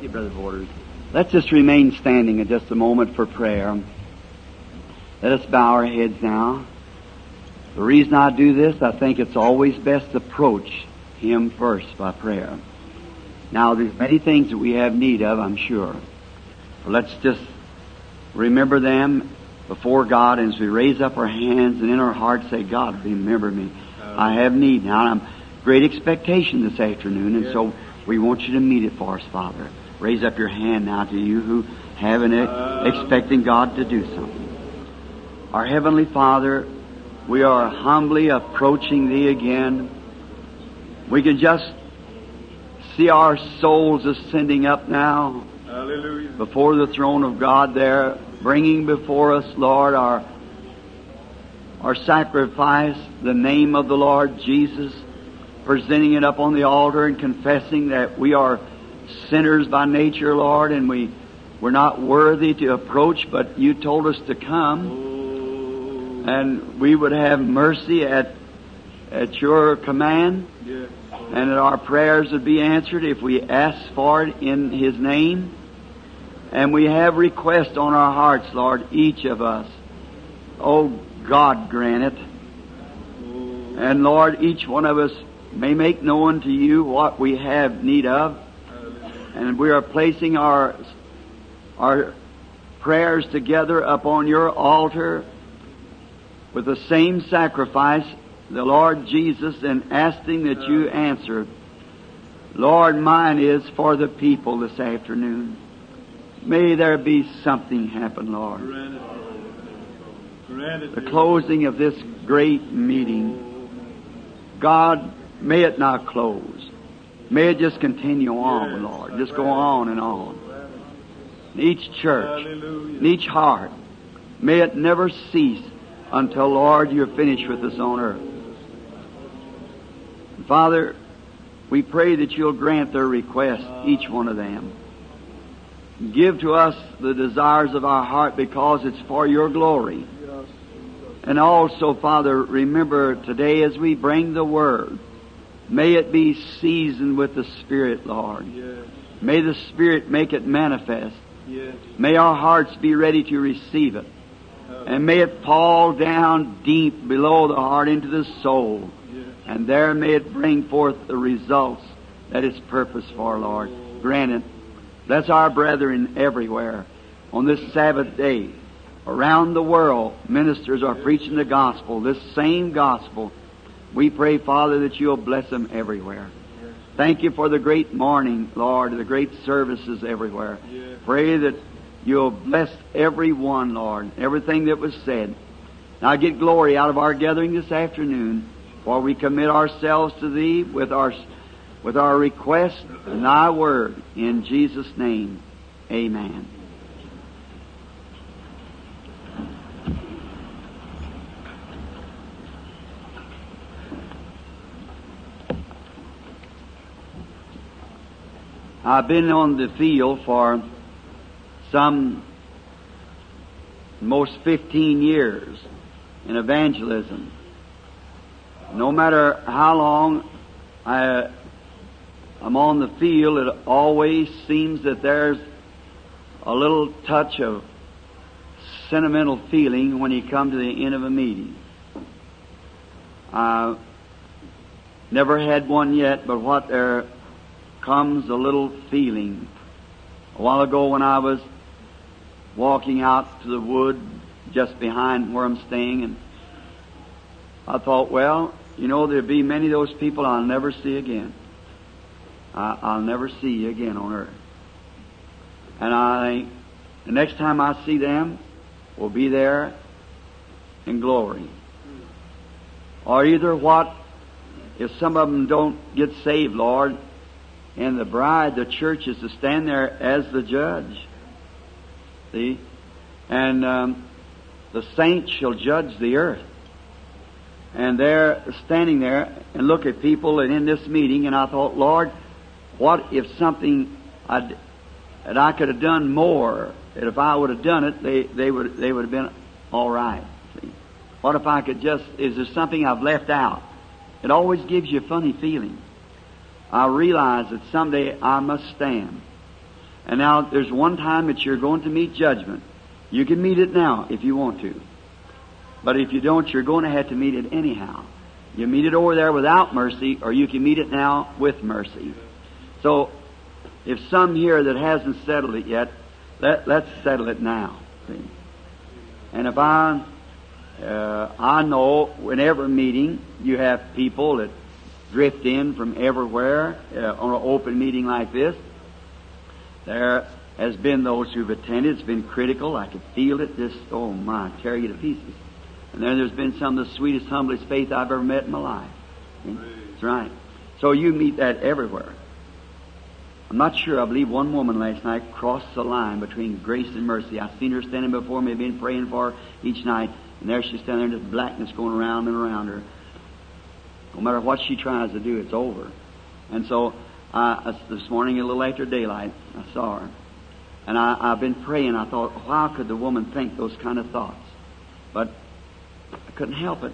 Thank you, Brother Borders. Let's just remain standing in just a moment for prayer. Let us bow our heads now. The reason I do this, I think it's always best to approach Him first by prayer. Now, there's many things that we have need of, I'm sure. But let's just remember them before God, and as we raise up our hands and in our hearts say, God, remember me. I have need now. I'm great expectation this afternoon, and so we want you to meet it for us, Father. Raise up your hand now to you who have an expecting God to do something. Our Heavenly Father, we are humbly approaching Thee again. We can just see our souls ascending up now. Hallelujah. Before the throne of God there, bringing before us, Lord, our sacrifice, the name of the Lord Jesus, presenting it up on the altar and confessing that we are sinners by nature, Lord, and we're not worthy to approach, but You told us to come. And we would have mercy at Your command, and that our prayers would be answered if we ask for it in His name. And we have requests on our hearts, Lord, each of us. Oh, God, grant it. And, Lord, each one of us may make known to You what we have need of. And we are placing our prayers together upon Your altar with the same sacrifice, the Lord Jesus, and asking that You answer. Lord, mine is for the people this afternoon. May there be something happen, Lord. The closing of this great meeting. God, may it not close. May it just continue on, Lord. Just go on and on. In each church, in each heart, may it never cease until, Lord, You're finished with us on earth. Father, we pray that You'll grant their request, each one of them. Give to us the desires of our heart because it's for Your glory. And also, Father, remember today as we bring the Word, may it be seasoned with the Spirit, Lord. May the Spirit make it manifest. May our hearts be ready to receive it. And may it fall down deep below the heart into the soul. And there may it bring forth the results that it's purposed for, Lord. Grant it. Bless our brethren everywhere. On this Sabbath day, around the world, ministers are preaching the gospel, this same gospel. We pray, Father, that You'll bless them everywhere. Thank You for the great morning, Lord, the great services everywhere. Pray that You'll bless everyone, Lord, everything that was said. Now get glory out of our gathering this afternoon, for we commit ourselves to Thee with our request and Thy word. In Jesus' name, amen. I've been on the field for most 15 years in evangelism. No matter how long I'm on the field, it always seems that there's a little touch of sentimental feeling when you come to the end of a meeting. I've never had one yet, but what there comes a little feeling. A while ago when I was walking out to the wood just behind where I'm staying, and I thought, well, you know, there'll be many of those people I'll never see again. I'll never see you again on earth. And I think the next time I see them, we'll be there in glory. Or either what, if some of them don't get saved, Lord, and the bride, the church, is to stand there as the judge. See? And the saints shall judge the earth. And they're standing there and look at people and in this meeting, and I thought, Lord, what if something that I could have done more, that if I would have done it, they would have been all right. See? What if I could just, is there something I've left out? It always gives you a funny feeling. I realize that someday I must stand. And now there's one time that you're going to meet judgment. You can meet it now if you want to. But if you don't, you're going to have to meet it anyhow. You meet it over there without mercy, or you can meet it now with mercy. So if some here that hasn't settled it yet, let's settle it now. See? And if I know in every meeting you have people that drift in from everywhere on an open meeting like this. There has been those who've attended. It's been critical. I could feel it. Just, oh my, tear you to pieces. And then there's been some of the sweetest, humblest faith I've ever met in my life. See? That's right. So you meet that everywhere. I'm not sure. I believe one woman last night crossed the line between grace and mercy. I've seen her standing before me. I've been praying for her each night. And there she's standing there, just blackness going around and around her. No matter what she tries to do, it's over. And so this morning, a little after daylight, I saw her. And I've been praying. I thought, how could the woman think those kind of thoughts? But I couldn't help it.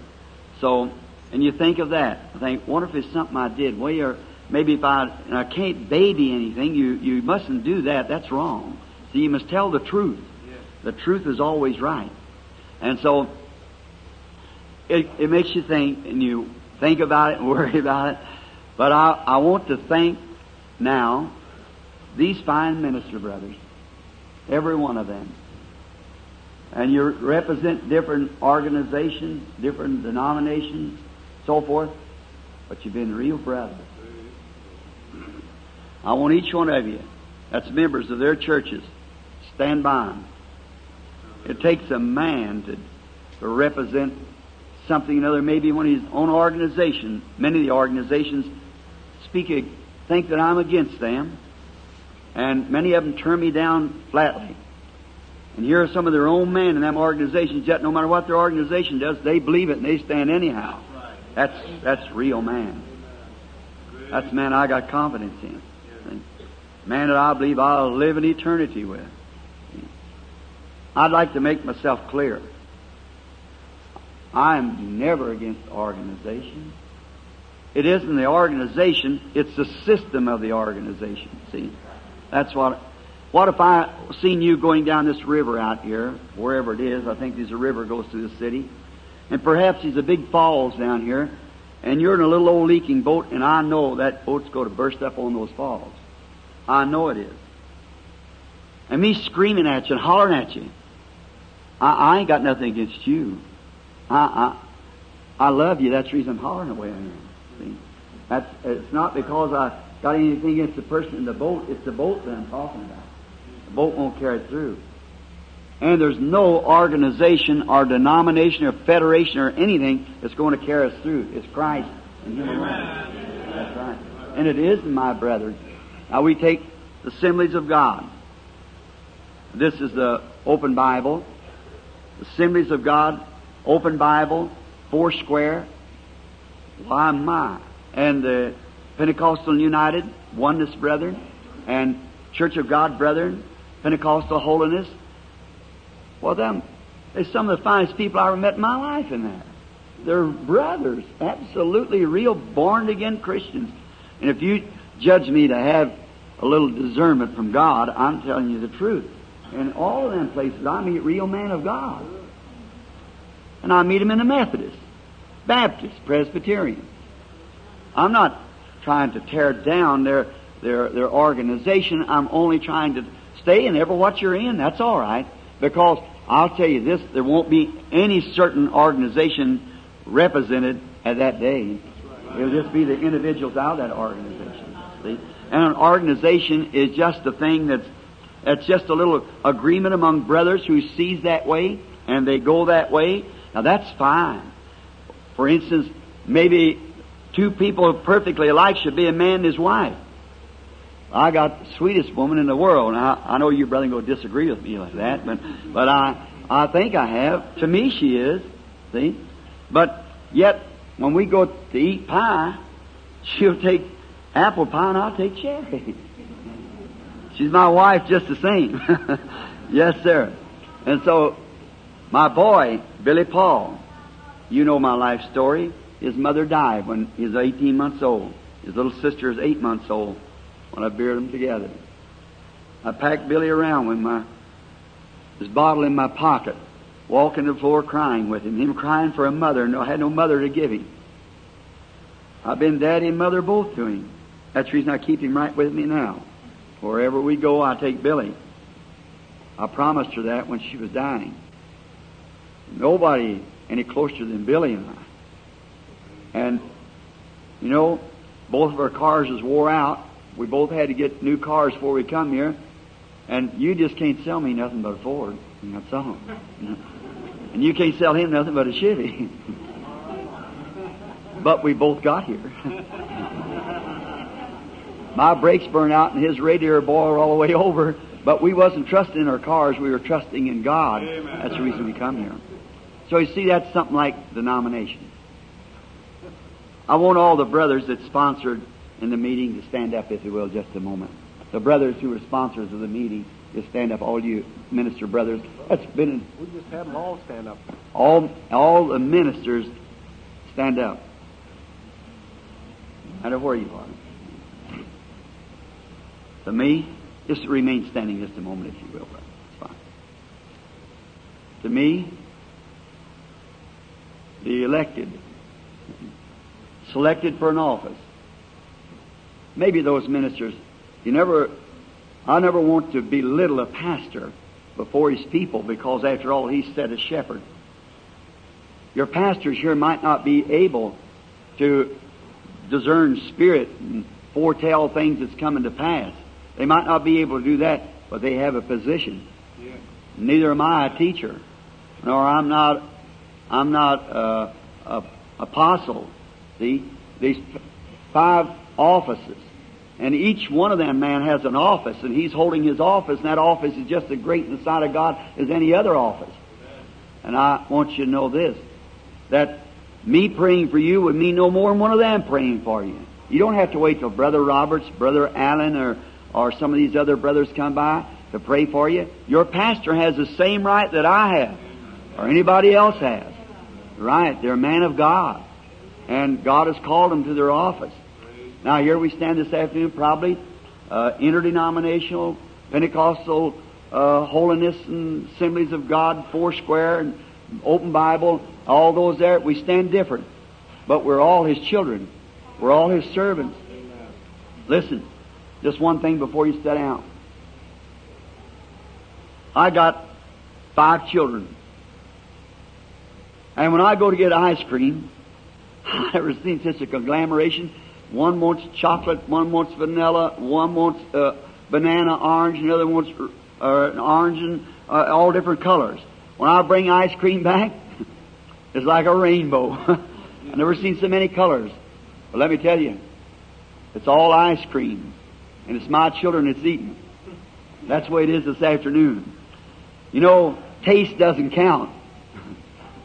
So, and you think of that. I think, wonder if it's something I did. Well, or maybe if I can't baby anything, you mustn't do that. That's wrong. See, you must tell the truth. Yes. The truth is always right. And so it makes you think, and you think about it and worry about it. But I want to thank now these fine minister brothers, every one of them. And you represent different organizations, different denominations, so forth, but you've been real brothers. I want each one of you, that's members of their churches, stand by them. It takes a man to represent something or another. Maybe one of his own organization. Many of the organizations think that I'm against them. And many of them turn me down flatly. And here are some of their own men in them organizations. Yet no matter what their organization does, they believe it and they stand anyhow. That's real man. That's man I got confidence in. Man that I believe I'll live in eternity with. I'd like to make myself clear. I'm never against organization. It isn't the organization, it's the system of the organization. See, that's what if I seen you going down this river out here, wherever it is, I think there's a river goes through the city, and perhaps there's a big falls down here, and you're in a little old leaking boat, and I know that boat's going to burst up on those falls. I know it is. And me screaming at you and hollering at you, I ain't got nothing against you. I love you. That's the reason I'm hollering away on you. See? It's not because I got anything against the person in the boat. It's the boat that I'm talking about. The boat won't carry it through. And there's no organization or denomination or federation or anything that's going to carry us through. It's Christ and Him alone. That's right. And it is, my brethren. Now we take the Assemblies of God. This is the Open Bible. Assemblies of God, Open Bible, Foursquare. Why, my. And the Pentecostal United, Oneness Brethren, and Church of God Brethren, Pentecostal Holiness. Well, them, they're some of the finest people I ever met in my life in there. They're brothers, absolutely real born-again Christians. And if you judge me to have a little discernment from God, I'm telling you the truth. In all of them places, I meet real men of God. And I meet them in the Methodist, Baptist, Presbyterian. I'm not trying to tear down their organization. I'm only trying to stay in ever what you're in. That's all right. Because I'll tell you this, there won't be any certain organization represented at that day. It'll just be the individuals out of that organization. See? And an organization is just the thing that's just a little agreement among brothers who sees that way, and they go that way. Now, that's fine. For instance, maybe two people perfectly alike should be a man and his wife. I got the sweetest woman in the world. And I know you, brother, going to disagree with me like that, but I think I have. To me, she is. See? But yet, when we go to eat pie, she'll take apple pie and I'll take cherry. She's my wife just the same. Yes, sir. And so, my boy, Billy Paul, you know my life story. His mother died when he was 18 months old. His little sister is 8 months old when I buried them together. I packed Billy around with his bottle in my pocket, walking the floor crying with him. Him crying for a mother, and I had no mother to give him. I've been daddy and mother both to him. That's the reason I keep him right with me now. Wherever we go, I take Billy. I promised her that when she was dying. Nobody any closer than Billy and I. And, you know, both of our cars is wore out. We both had to get new cars before we come here. And you just can't sell me nothing but a Ford. And that's all. And you can't sell him nothing but a Chevy. But we both got here. My brakes burned out and his radiator boiled all the way over. But we wasn't trusting in our cars. We were trusting in God. Amen. That's the reason we come here. So you see, that's something like denomination. I want all the brothers that sponsored in the meeting to stand up, if you will, just a moment. The brothers who were sponsors of the meeting, just stand up, all you minister brothers. That's been. We just had them all stand up. All the ministers stand up. No matter where you are. To me, just remain standing just a moment, if you will, brother. It's fine. To me, the elected, selected for an office. Maybe those ministers, I never want to belittle a pastor before his people, because after all, he's set as shepherd. Your pastors here might not be able to discern spirit and foretell things that's coming to pass. They might not be able to do that, but they have a position. Yeah. Neither am I a teacher, nor I'm not an apostle. See, these five offices, and each one of them man has an office, and he's holding his office, and that office is just as great in the sight of God as any other office. Amen. And I want you to know this, that me praying for you would mean no more than one of them praying for you. You don't have to wait till Brother Roberts, Brother Allen, or some of these other brothers come by to pray for you. Your pastor has the same right that I have, or anybody else has. Right, they're a man of God, and God has called them to their office. Now here we stand this afternoon, probably interdenominational, Pentecostal Holiness and Assemblies of God, Foursquare and Open Bible, all those there. We stand different, but we're all His children. We're all His servants. Listen. Just one thing before you sit down. I got 5 children. And when I go to get ice cream, I've never seen such a conglomeration. One wants chocolate, one wants vanilla, one wants banana orange, another wants orange, and all different colors. When I bring ice cream back, it's like a rainbow. I've never seen so many colors. But let me tell you, it's all ice cream. And it's my children that's eating. That's the way it is this afternoon. You know, taste doesn't count.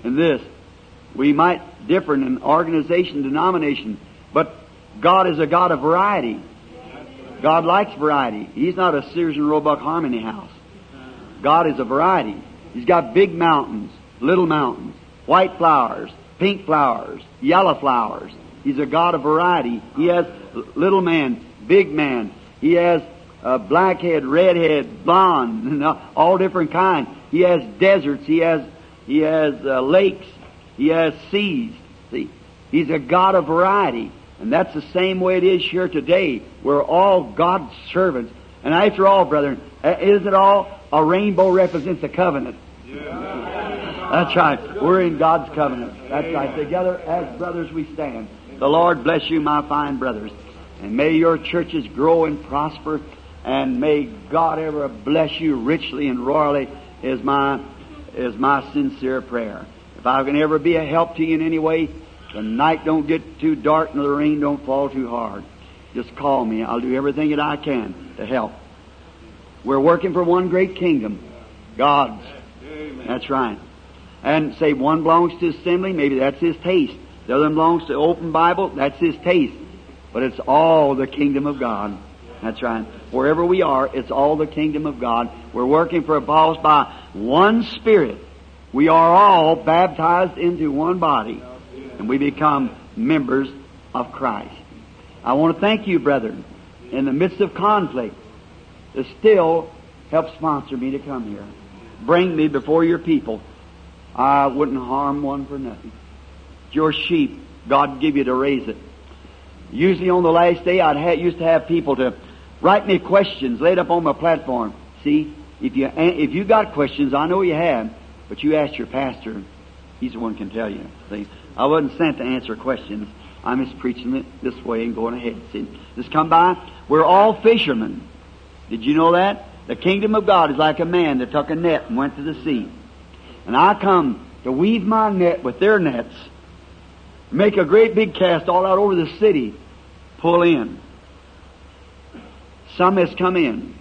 In this, we might differ in an organization, denomination, but God is a God of variety. God likes variety. He's not a Sears and Roebuck harmony house. God is a variety. He's got big mountains, little mountains, white flowers, pink flowers, yellow flowers. He's a God of variety. He has little man, big man. He has blackhead, redhead, blonde, all different kinds. He has deserts. He has lakes. He has seas. See, He's a God of variety. And that's the same way it is here today. We're all God's servants. And after all, brethren, is it all a rainbow represents a covenant? Yeah. That's right. We're in God's covenant. That's right. Together as brothers we stand. The Lord bless you, my fine brothers. And may your churches grow and prosper, and may God ever bless you richly and royally is my sincere prayer. If I can ever be a help to you in any way, the night don't get too dark and the rain don't fall too hard. Just call me. I'll do everything that I can to help. We're working for one great kingdom, God's. Amen. That's right. And say one belongs to assembly, maybe that's his taste. The other one belongs to Open Bible, that's his taste. But it's all the kingdom of God. That's right. Wherever we are, it's all the kingdom of God. We're working for a cause by one Spirit. We are all baptized into one body, and we become members of Christ. I want to thank you, brethren, in the midst of conflict. to still help sponsor me to come here. Bring me before your people. I wouldn't harm one for nothing. It's your sheep. God give you to raise it. Usually on the last day, I used to have people to write me questions laid up on my platform. See, if you got questions, I know you have, but you ask your pastor. He's the one who can tell you. See, I wasn't sent to answer questions. I'm just preaching it this way and going ahead. See, just come by. We're all fishermen. Did you know that? The kingdom of God is like a man that took a net and went to the sea. And I come to weave my net with their nets, make a great big cast all out over the city, pull in. Some has come in.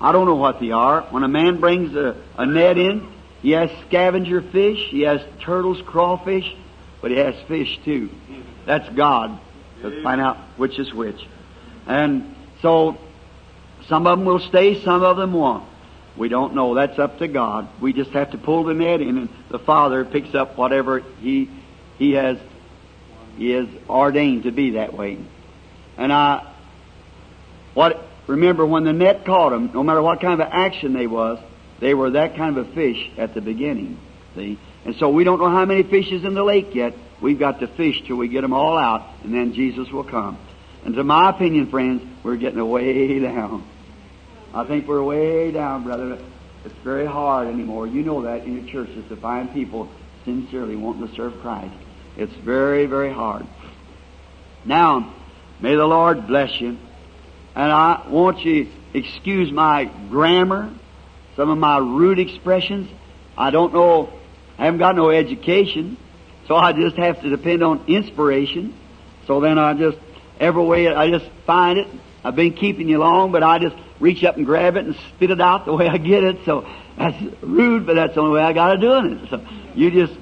I don't know what they are. When a man brings a net in, he has scavenger fish, he has turtles, crawfish, but he has fish too. That's God. Let's find out which is which. And so some of them will stay, some of them won't. We don't know. That's up to God. We just have to pull the net in, and the Father picks up whatever He has ordained to be that way. And remember when the net caught them, no matter what kind of action they were that kind of a fish at the beginning. See? And so we don't know how many fish is in the lake yet. We've got to fish till we get them all out, and then Jesus will come. And to my opinion, friends, we're getting way down. I think we're way down, brother. It's very hard anymore. You know that in your churches to find people sincerely wanting to serve Christ. It's very, very hard. Now, may the Lord bless you. And I want you to excuse my grammar, some of my rude expressions. I don't know, I haven't got no education, so I just have to depend on inspiration. So then I just, every way I just find it. I've been keeping you long, but I just reach up and grab it and spit it out the way I get it. So that's rude, but that's the only way I got to doing it. So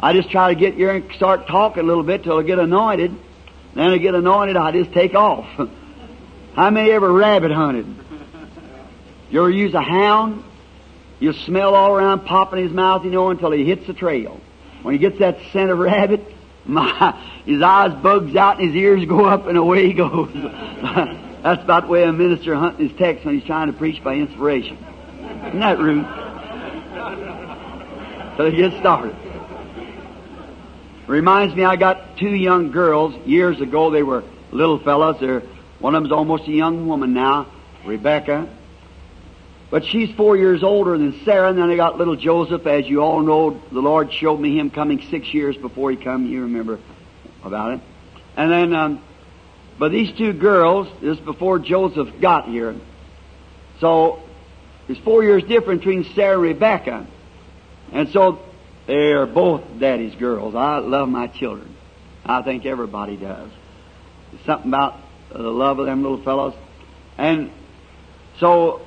I just try to get here and start talking a little bit till I get anointed. Then I get anointed, I just take off. How many ever rabbit hunted? You ever use a hound? You smell all around popping his mouth, you know, until he hits the trail. When he gets that scent of rabbit, his eyes bugs out and his ears go up and away he goes. That's about the way a minister hunting his text when he's trying to preach by inspiration. Isn't that rude? So he gets started. Reminds me, I got two young girls years ago. They were little fellas. One of them's almost a young woman now, Rebecca. But she's 4 years older than Sarah. And then I got little Joseph. As you all know, the Lord showed me him coming 6 years before he come. You remember about it. And then... But these two girls, this is before Joseph got here. So there's 4 years difference between Sarah and Rebecca. And so they are both daddy's girls. I love my children. I think everybody does. There's something about the love of them little fellows. And so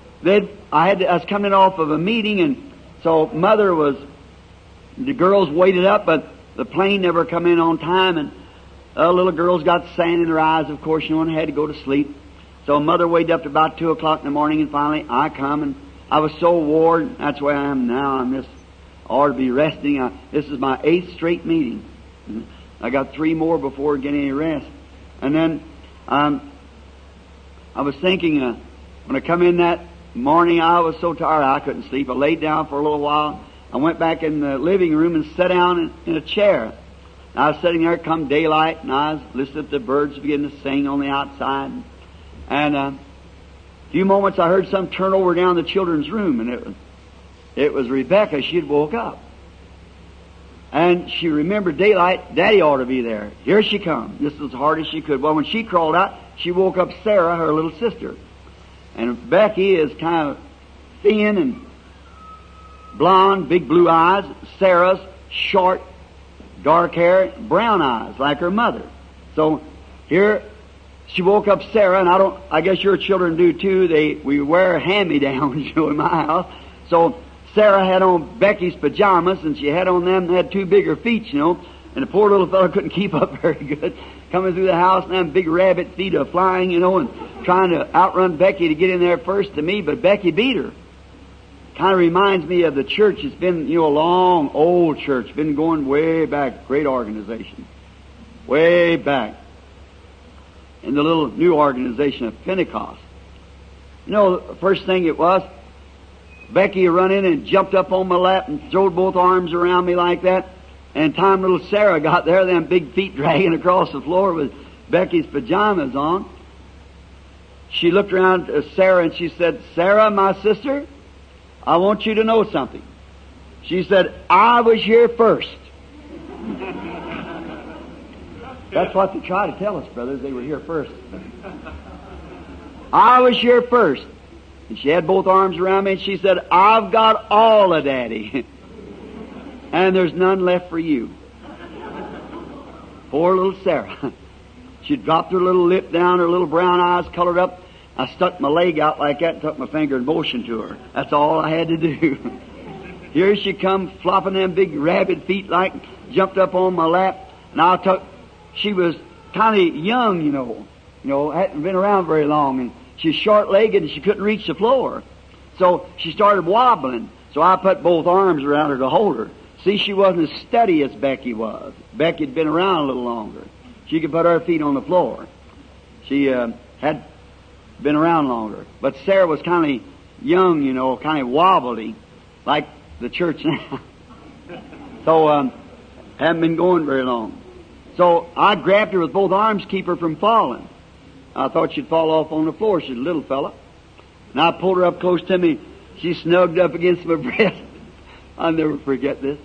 I was coming off of a meeting, and so the girls waited up, but the plane never come in on time, and the little girl's got sand in her eyes, of course, and had to go to sleep. So mother waited up to about 2 o'clock in the morning, and finally I come, and I was so worn. That's where I am now. I'm just ought to be resting. This is my 8th straight meeting. I got 3 more before getting any rest. And then I was thinking, when I come in that morning, I was so tired I couldn't sleep. I laid down for a little while. I went back in the living room and sat down in a chair. I was sitting there come daylight, and I was listening to the birds begin to sing on the outside. And a few moments I heard some turn over down the children's room, and it was Rebecca. She had woke up. And she remembered daylight. Daddy ought to be there. Here she come. This was as hard as she could. Well, when she crawled out, she woke up Sarah, her little sister. And Becky is kind of thin and blonde, big blue eyes. Sarah's short, dark hair, brown eyes, like her mother. So here she woke up Sarah, and I guess your children do too. We wear hand-me-downs, you know, in my house. So Sarah had on Becky's pajamas, and she had on them, and had 2 bigger feet, you know, and the poor little fellow couldn't keep up very good, coming through the house, and them big rabbit feet are flying, you know, and trying to outrun Becky to get in there first to me, but Becky beat her. Kind of reminds me of the church. It's been, you know, a long, old church. Been going way back. Great organization. Way back. In the little new organization of Pentecost. You know, the first thing it was, Becky run in and jumped up on my lap and throwed both arms around me like that. And time little Sarah got there, them big feet dragging across the floor with Becky's pajamas on. She looked around at Sarah and she said, "Sarah, my sister, I want you to know something." She said, "I was here first." That's what they try to tell us, brothers. They were here first. I was here first. And she had both arms around me and she said, "I've got all of Daddy. And there's none left for you." Poor little Sarah. She dropped her little lip down, her little brown eyes colored up. I stuck my leg out like that and took my finger in motion to her. That's all I had to do. Here she come, flopping them big rabbit feet like, jumped up on my lap. And I took, she was kind of young, you know, hadn't been around very long. And she's short-legged and she couldn't reach the floor. So she started wobbling. So I put both arms around her to hold her. See, she wasn't as steady as Becky was. Becky had been around a little longer. She could put her feet on the floor. She had been around longer. But Sarah was kind of young, you know, kind of wobbly, like the church now. So, hadn't been going very long. So I grabbed her with both arms to keep her from falling. I thought she'd fall off on the floor. She's a little fella. And I pulled her up close to me. She snugged up against my breast. I'll never forget this.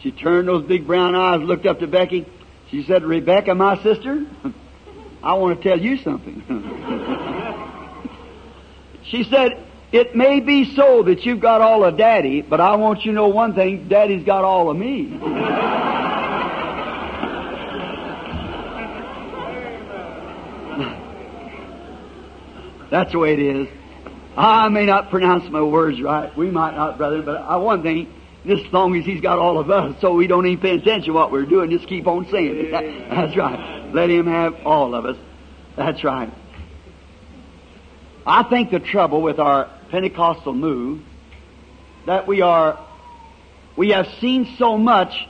She turned those big brown eyes, looked up to Becky. She said, "Rebecca, my sister, I want to tell you something." She said, "It may be so that you've got all of Daddy, but I want you to know one thing, Daddy's got all of me." That's the way it is. I may not pronounce my words right. We might not, brother, but one thing, just as long as He's got all of us, so we don't even pay attention to what we're doing, just keep on saying it. That's right. Let Him have all of us. That's right. I think the trouble with our Pentecostal move, that we have seen so much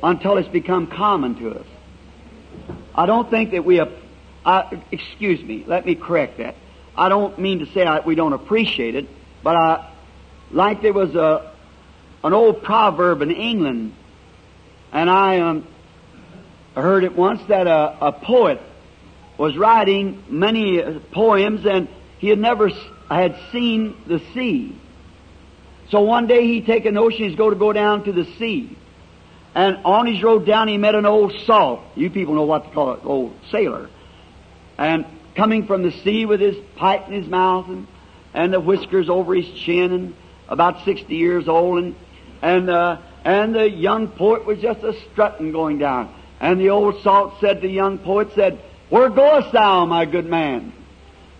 until it's become common to us. I don't think that we have, excuse me, let me correct that. I don't mean to say we don't appreciate it, but like there was an old proverb in England, and I heard it once that a poet was writing many poems, and he had never had seen the sea. So one day he take a notion he's going to go down to the sea, and on his road down he met an old salt. You people know what to call it, old sailor, and coming from the sea with his pipe in his mouth and the whiskers over his chin, and about 60 years old, and the young poet was just a strutting going down. And the old salt said, the young poet said, "Where goest thou, my good man?"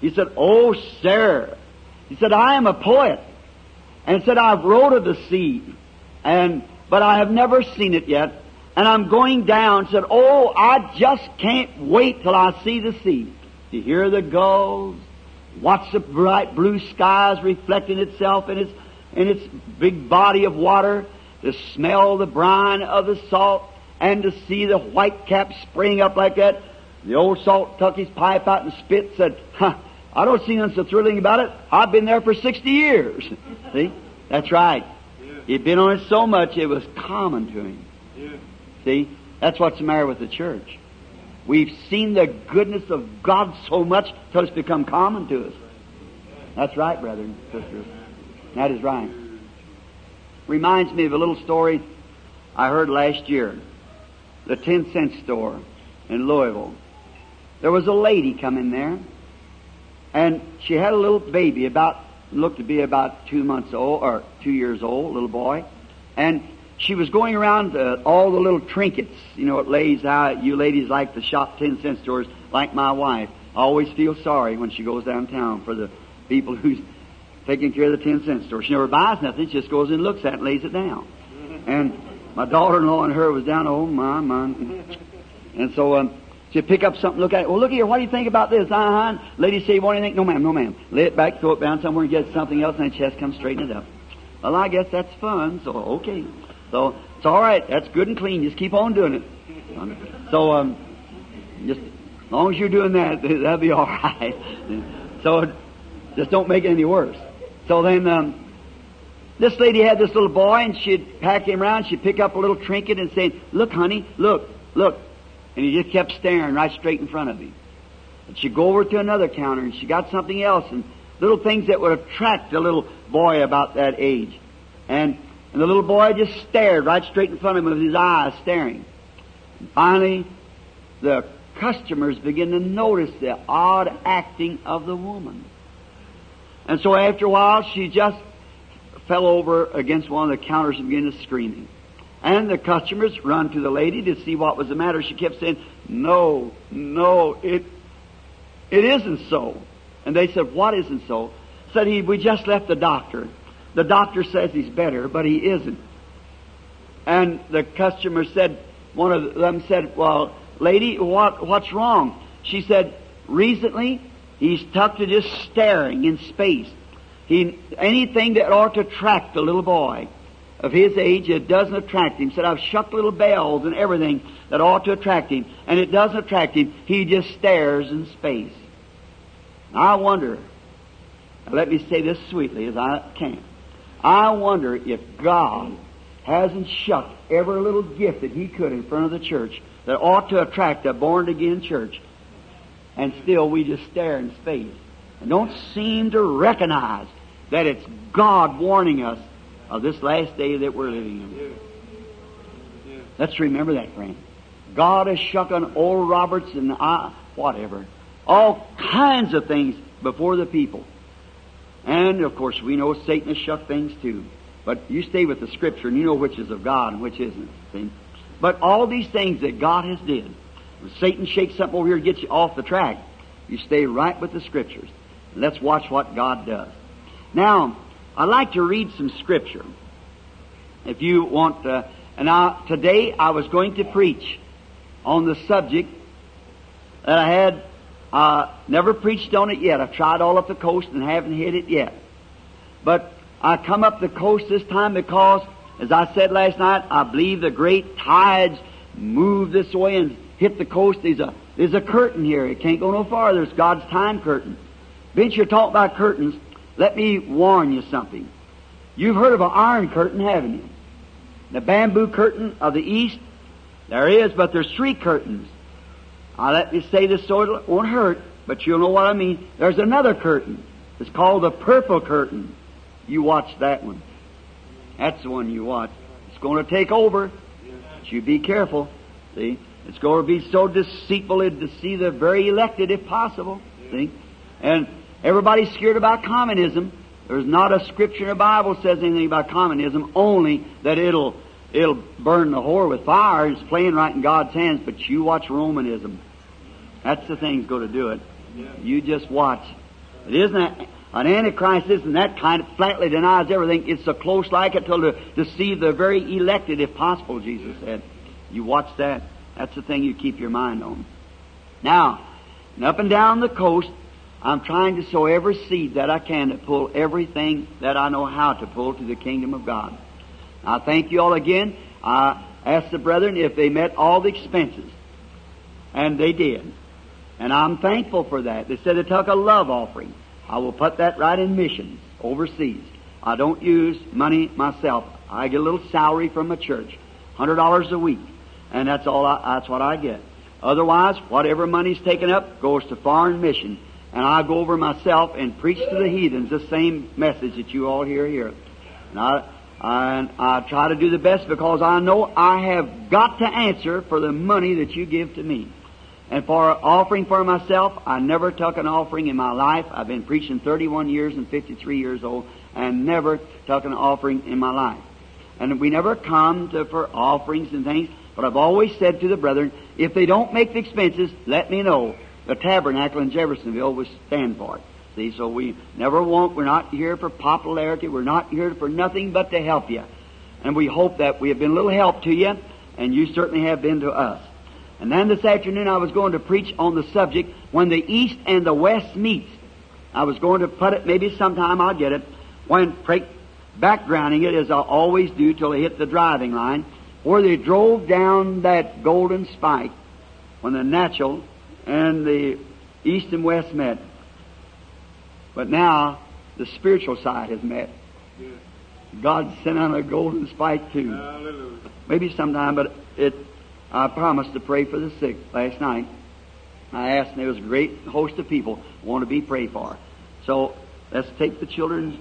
He said, "Oh, sir," he said, "I am a poet, and said I've rode of the sea, but I have never seen it yet, and I'm going down." Said, "Oh, I just can't wait till I see the sea, to hear the gulls, watch the bright blue skies reflecting itself in its big body of water, to smell the brine of the salt, and to see the white caps spring up like that." The old salt tucked his pipe out and spit, said, "I don't see nothing so thrilling about it. I've been there for 60 years. See? That's right. Yeah. He'd been on it so much it was common to him. Yeah. See? That's what's the matter with the church. We've seen the goodness of God so much till it's become common to us. That's right, brethren and sisters. That is right. Reminds me of a little story I heard last year. The 10-cent store in Louisville. There was a lady come in there, and she had a little baby, looked to be about 2 years old, little boy. And she was going around all the little trinkets. You know, it lays out, you ladies like to shop 10-cent stores, like my wife. I always feel sorry when she goes downtown for the people who's taking care of the 10-cent store. She never buys nothing, she just goes and looks at it and lays it down. And my daughter-in-law and her was down, oh, my. And so she'd pick up something, look at it. "Well, look here, what do you think about this?" Uh-huh. Lady say, "What do you think?" "No, ma'am, no, ma'am." Lay it back, throw it down somewhere and get something else, and then she has to come straighten it up. "Well, I guess that's fun, so okay. So it's all right. That's good and clean. Just keep on doing it." So just as long as you're doing that, that'll be all right. So Just don't make it any worse. So then this lady had this little boy, and she'd pack him around. She'd pick up a little trinket and say, "Look, honey, look, look." And he just kept staring right straight in front of him. And she'd go over to another counter, and she got something else, and little things that would attract the little boy about that age. And the little boy just stared right straight in front of him with his eyes staring. And finally, the customers began to notice the odd acting of the woman. And so after a while, she just fell over against one of the counters and began to screaming. And the customers run to the lady to see what was the matter. She kept saying, "No, no, it isn't so." And they said, "What isn't so?" Said, "We just left the doctor. The doctor says he's better, but he isn't." And the customer said, one of them said, "Well, lady, what's wrong?" She said, "Recently, he's stuck to just staring in space. Anything that ought to attract a little boy of his age, it doesn't attract him." Said, "I've shucked little bells and everything that ought to attract him, and it doesn't attract him. He just stares in space." I wonder, now let me say this sweetly as I can, I wonder if God hasn't shucked every little gift that He could in front of the church that ought to attract a born-again church, and still we just stare in space and don't seem to recognize that it's God warning us of this last day that we're living in. Let's remember that, friend. God has shucked on Oral Roberts and whatever, all kinds of things before the people. And, of course, we know Satan has shucked things too. But you stay with the Scripture and you know which is of God and which isn't. See? But all these things that God has did, when Satan shakes something over here to get you off the track, you stay right with the Scriptures. And let's watch what God does. Now, I'd like to read some Scripture. If you want to... And today I was going to preach on the subject that I had... Never preached on it yet. I've tried all up the coast and haven't hit it yet. But I come up the coast this time because, as I said last night, I believe the great tides move this way and hit the coast. There's a curtain here. It can't go no farther. It's God's time curtain. Since you're talking about curtains, let me warn you something. You've heard of an iron curtain, haven't you? The bamboo curtain of the east, there is, but there's three curtains. Now, let me say this so it won't hurt, but you'll know what I mean. There's another curtain. It's called the purple curtain. You watch that one. That's the one you watch. It's going to take over. But you be careful. See? It's going to be so deceitful to see the very elected, if possible. See? And everybody's scared about communism. There's not a scripture in the Bible that says anything about communism, only that it'll burn the whore with fire. It's playing right in God's hands, but you watch Romanism. That's the thing's going to do it. You just watch. It isn't an antichrist. Isn't that kind? It flatly denies everything. It's so close like it to deceive the very elected, if possible. Jesus said, "You watch that." That's the thing you keep your mind on. Now, and up and down the coast, I'm trying to sow every seed that I can to pull everything that I know how to pull to the kingdom of God. I thank you all again. I asked the brethren if they met all the expenses, and they did. And I'm thankful for that. They said they took a love offering. I will put that right in missions overseas. I don't use money myself. I get a little salary from my church, $100 a week, and that's all. That's what I get. Otherwise, whatever money's taken up goes to foreign mission, and I go over myself and preach to the heathens the same message that you all hear here. And I try to do the best because I know I have got to answer for the money that you give to me. And for offering for myself, I never took an offering in my life. I've been preaching 31 years and 53 years old and never took an offering in my life. And we never come for offerings and things, but I've always said to the brethren, if they don't make the expenses, let me know. The tabernacle in Jeffersonville will stand for it. See, so we never want, we're not here for popularity, we're not here for nothing but to help you. And we hope that we have been a little help to you, and you certainly have been to us. And then this afternoon I was going to preach on the subject, when the East and the West meets. I was going to put it, maybe sometime I'll get it, when backgrounding it as I always do till I hit the driving line, where they drove down that golden spike when the natural and the East and West met. But now the spiritual side has met. God sent out a golden spike too. Hallelujah. Maybe sometime, but I promised to pray for the sick last night. I asked, and there was a great host of people want to be prayed for. So let's take the children's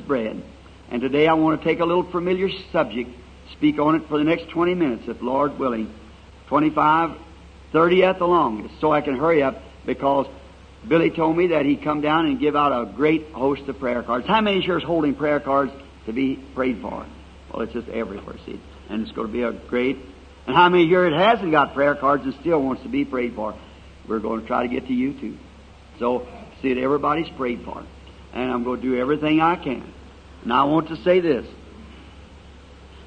bread. And today I want to take a little familiar subject, speak on it for the next 20 minutes, if Lord willing. 25, 30 at the longest, so I can hurry up, because Billy told me that he'd come down and give out a great host of prayer cards. How many here is holding prayer cards to be prayed for? Well, it's just everywhere, see. And it's going to be a great... And how many here it hasn't got prayer cards and still wants to be prayed for? We're going to try to get to you, too. So, see that everybody's prayed for. And I'm going to do everything I can. And I want to say this.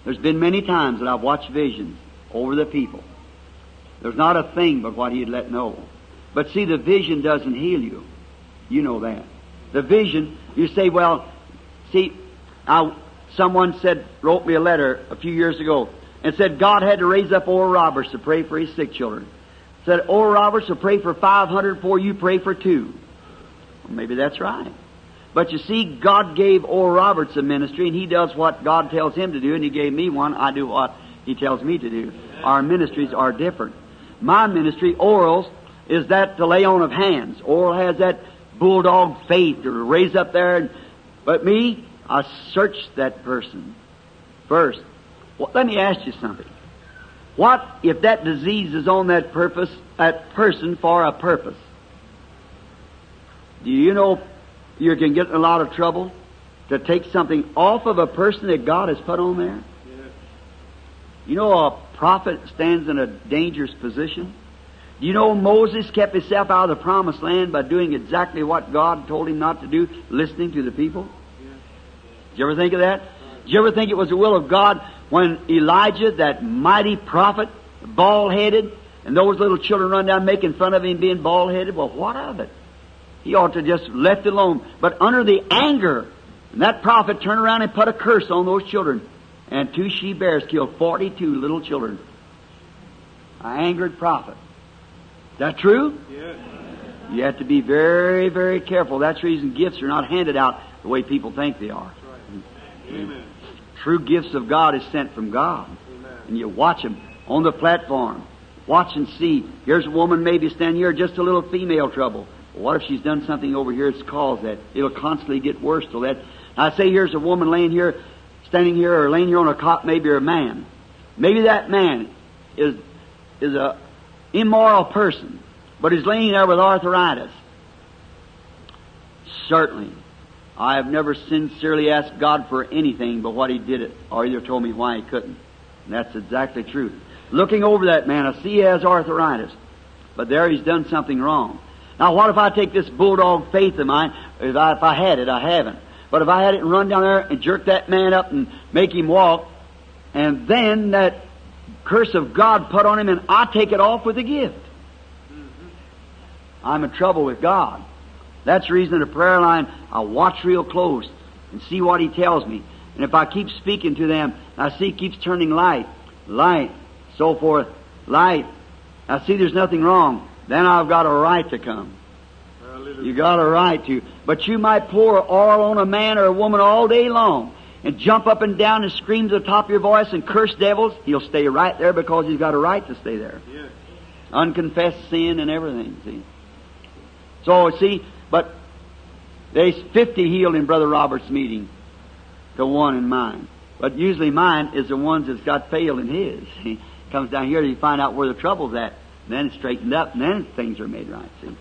There's been many times that I've watched visions over the people. There's not a thing but what he'd let know. But see, the vision doesn't heal you. You know that. The vision, you say, well, see, someone said, wrote me a letter a few years ago and said God had to raise up Oral Roberts to pray for his sick children. Said, Oral Roberts will pray for 500 before you pray for 2. Well, maybe that's right. But you see, God gave Oral Roberts a ministry, and he does what God tells him to do, and he gave me one. I do what he tells me to do. Our ministries are different. My ministry, Oral's, is that to lay on of hands. Oral has that bulldog faith to raise up there. But me, I search that person first. Well, let me ask you something. What if that disease is on that person for a purpose? Do you know you can get in a lot of trouble to take something off of a person that God has put on there? Yes. You know, a prophet stands in a dangerous position. You know, Moses kept himself out of the promised land by doing exactly what God told him not to do, listening to the people. Did you ever think of that? Did you ever think it was the will of God when Elijah, that mighty prophet, bald-headed, and those little children run down making fun of him being bald-headed? Well, what of it? He ought to just left it alone. But under the anger, and that prophet turned around and put a curse on those children. And 2 she-bears killed 42 little children. An angered prophet. Is that true? Yes. You have to be very, very careful. That's the reason gifts are not handed out the way people think they are. Right. Amen. True gifts of God is sent from God. Amen. And you watch them on the platform. Watch and see. Here's a woman maybe standing here, just a little female trouble. Well, what if she's done something over here that's caused that? It'll constantly get worse till that. I say here's a woman laying here, standing here, or laying here on a cot, maybe a man. Maybe that man is a... immoral person, but he's laying there with arthritis. Certainly, I have never sincerely asked God for anything but what he did it, or either told me why he couldn't. And that's exactly true. Looking over that man, I see he has arthritis, but there he's done something wrong. Now, what if I take this bulldog faith of mine? If I had it, I haven't. But if I had it and run down there and jerk that man up and make him walk, and then that curse of God put on him, and I take it off with a gift. I'm in trouble with God. That's the reason in a prayer line I watch real close and see what he tells me. And if I keep speaking to them, I see it keeps turning light, so forth, light. I see there's nothing wrong. Then I've got a right to come. You got a right to. But you might pour oil on a man or a woman all day long, and jump up and down and scream to the top of your voice and curse devils, he'll stay right there because he's got a right to stay there. Yes. Unconfessed sin and everything, see. So, see, but there's 50 healed in Brother Roberts' meeting to 1 in mine. But usually mine is the ones that's got failed in his. He comes down here to find out where the trouble's at, and then it's straightened up, and then things are made right, see.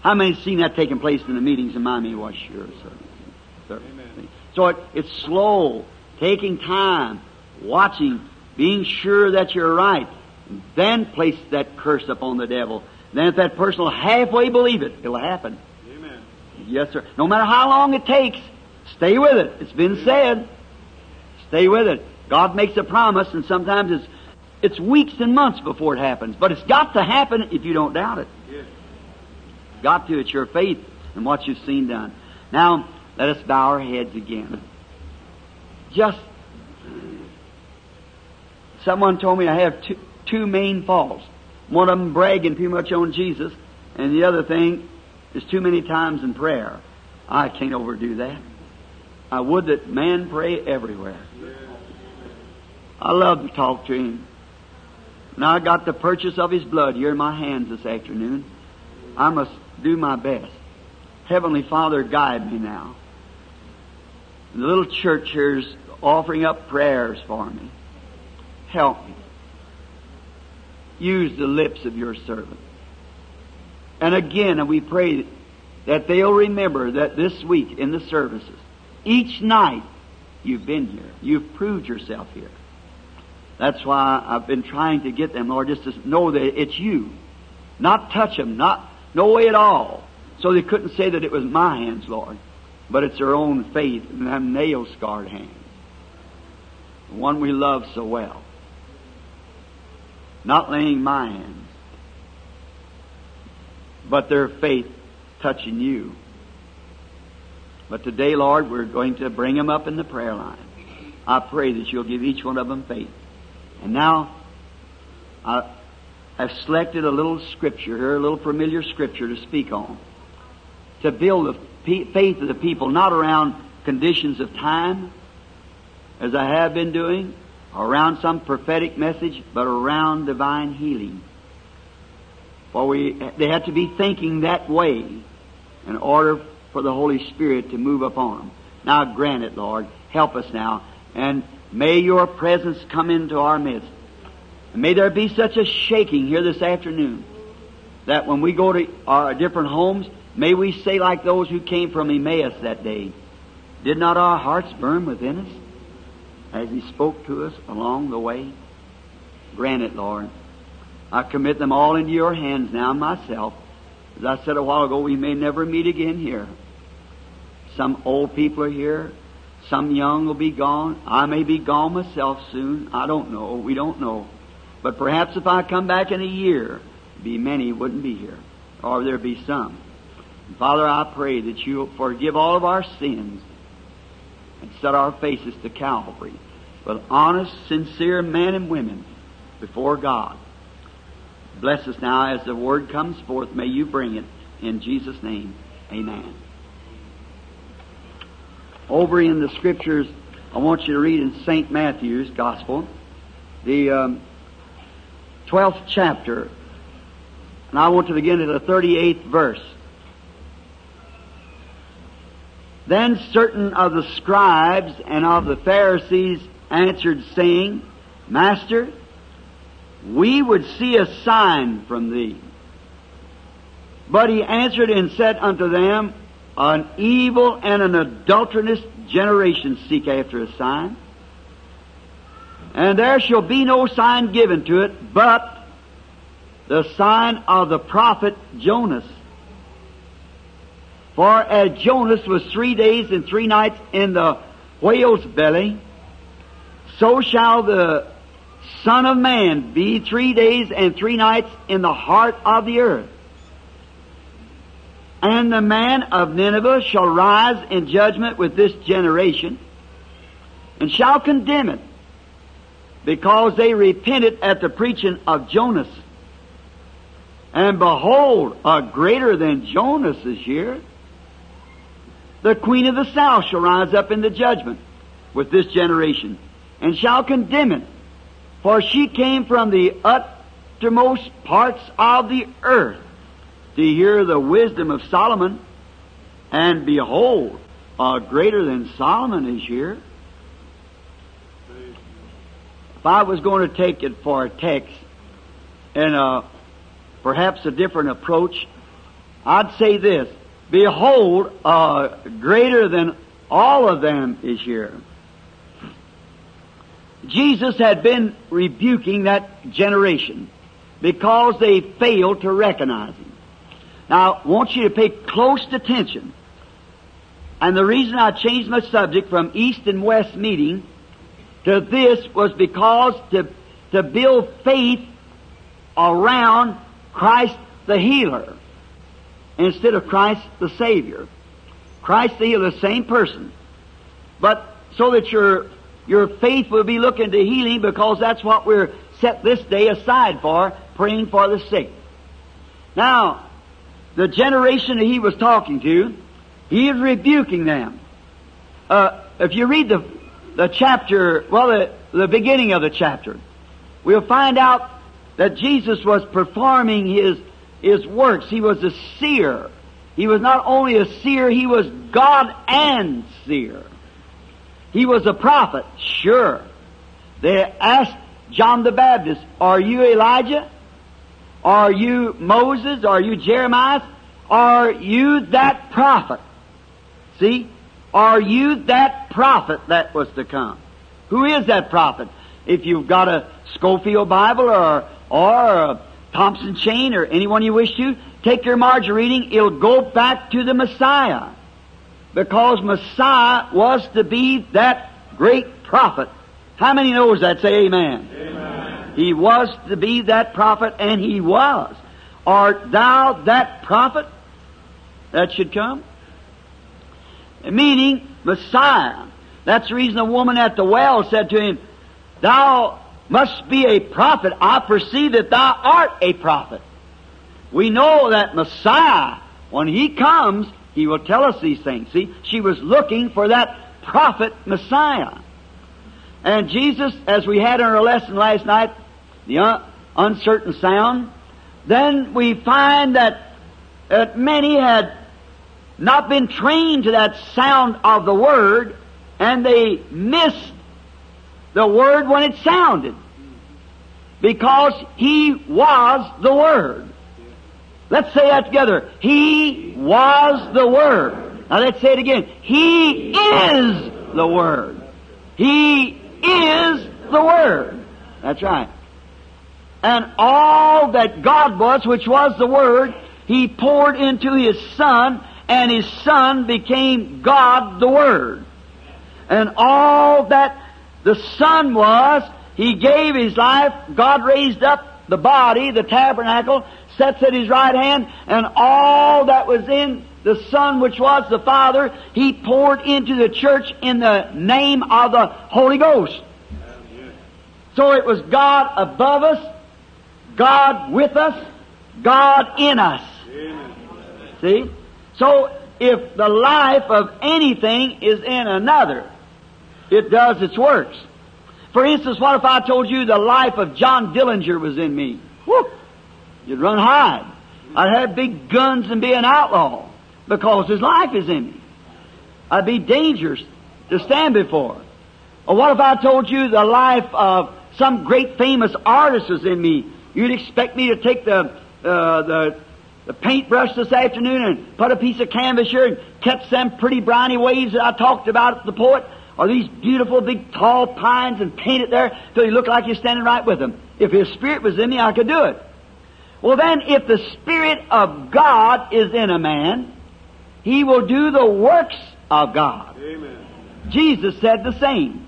How many have seen that taking place in the meetings in Miami? Well, sure, sir. Amen. See? So it's slow, taking time, watching, being sure that you're right. And then place that curse upon the devil. Then if that person will halfway believe it, it'll happen. Amen. Yes, sir. No matter how long it takes, stay with it. It's been said. Stay with it. God makes a promise, and sometimes it's weeks and months before it happens. But it's got to happen if you don't doubt it. Yes. Got to. It's your faith and what you've seen done. Now, let us bow our heads again. Just, someone told me I have two main faults. One of them bragging too much on Jesus, and the other thing is too many times in prayer. I can't overdo that. I would that man pray everywhere. I love to talk to him. Now I got the purchase of his blood here in my hands this afternoon. I must do my best. Heavenly Father, guide me now. The little church here is offering up prayers for me. Help me. Use the lips of your servant. And again, we pray that they'll remember that this week in the services, each night you've been here. You've proved yourself here. That's why I've been trying to get them, Lord, just to know that it's you. Not touch them, no way at all. So they couldn't say that it was my hands, Lord. But it's their own faith and them nail-scarred hands. The one we love so well. Not laying my hands, but their faith touching you. But today, Lord, we're going to bring them up in the prayer line. I pray that you'll give each one of them faith. And now, I've selected a little scripture here, a little familiar scripture to speak on, to build the faith of the people, not around conditions of time, as I have been doing, around some prophetic message, but around divine healing. For they had to be thinking that way in order for the Holy Spirit to move upon them. Now grant it, Lord. Help us now. And may your presence come into our midst. And may there be such a shaking here this afternoon that when we go to our different homes, may we say like those who came from Emmaus that day, did not our hearts burn within us as he spoke to us along the way? Grant it, Lord. I commit them all into your hands now myself. As I said a while ago, we may never meet again here. Some old people are here. Some young will be gone. I may be gone myself soon. I don't know. We don't know. But perhaps if I come back in a year, be many wouldn't be here. Or there'd be some. And Father, I pray that you'll forgive all of our sins and set our faces to Calvary with honest, sincere men and women before God. Bless us now as the word comes forth. May you bring it. In Jesus' name, amen. Over in the Scriptures, I want you to read in St. Matthew's Gospel, the 12th chapter. And I want to begin at the 38th verse. Then certain of the scribes and of the Pharisees answered, saying, Master, we would see a sign from thee. But he answered and said unto them, An evil and an adulterous generation seek after a sign. And there shall be no sign given to it, but the sign of the prophet Jonas. For as Jonas was 3 days and 3 nights in the whale's belly, so shall the Son of Man be 3 days and 3 nights in the heart of the earth. And the man of Nineveh shall rise in judgment with this generation, and shall condemn it, because they repented at the preaching of Jonas. And behold, a greater than Jonas is here. The queen of the south shall rise up in the judgment with this generation, and shall condemn it, for she came from the uttermost parts of the earth to hear the wisdom of Solomon, and behold, greater than Solomon is here. If I was going to take it for a text and perhaps a different approach, I'd say this: behold, greater than all of them is here. Jesus had been rebuking that generation because they failed to recognize him. Now, I want you to pay close attention. And the reason I changed my subject from East and West meeting to this was because to build faith around Christ the healer instead of Christ the Savior. Christ the healer, the same person. But so that your faith will be looking to healing, because that's what we're set this day aside for, praying for the sick. Now, the generation that he was talking to, He is rebuking them. If you read the chapter, well, the beginning of the chapter, we'll find out that Jesus was performing his works. He was a seer. He was not only a seer, he was God and seer. He was a prophet, sure. They asked John the Baptist, "Are you Elijah? Are you Moses? Are you Jeremiah? Are you that prophet?" See? Are you that prophet that was to come? Who is that prophet? If you've got a Schofield Bible or a Thompson Chain or anyone you wish to, take your margin reading, it'll go back to the Messiah. Because Messiah was to be that great prophet. How many knows that? Say amen. Amen. He was to be that prophet, and he was. Art thou that prophet that should come? Meaning Messiah. That's the reason the woman at the well said to him, "Thou must be a prophet. I perceive that thou art a prophet." We know that Messiah, when he comes, he will tell us these things. See, she was looking for that prophet Messiah. And Jesus, as we had in our lesson last night, the uncertain sound, then we find that many had not been trained to that sound of the Word, and they missed the Word when it sounded, because He was the Word. Let's say that together. He was the Word. Now let's say it again. He is the Word. He is the Word. That's right. And all that God was, which was the Word, He poured into His Son, and His Son became God the Word. And all that the Son was, He gave His life. God raised up the body, the tabernacle, sets at His right hand, and all that was in the Son, which was the Father, He poured into the church in the name of the Holy Ghost. So it was God above us, God with us, God in us. See? So if the life of anything is in another, it does its works. For instance, what if I told you the life of John Dillinger was in me? Whew! You'd run high. I'd have big guns and be an outlaw because his life is in me. I'd be dangerous to stand before. Or what if I told you the life of some great famous artist was in me? You'd expect me to take the paintbrush this afternoon and put a piece of canvas here and catch them pretty briny waves that I talked about, the poet, or these beautiful big tall pines, and paint it there till you look like you're standing right with them. If His Spirit was in me, I could do it. Well then, if the Spirit of God is in a man, he will do the works of God. Amen. Jesus said the same.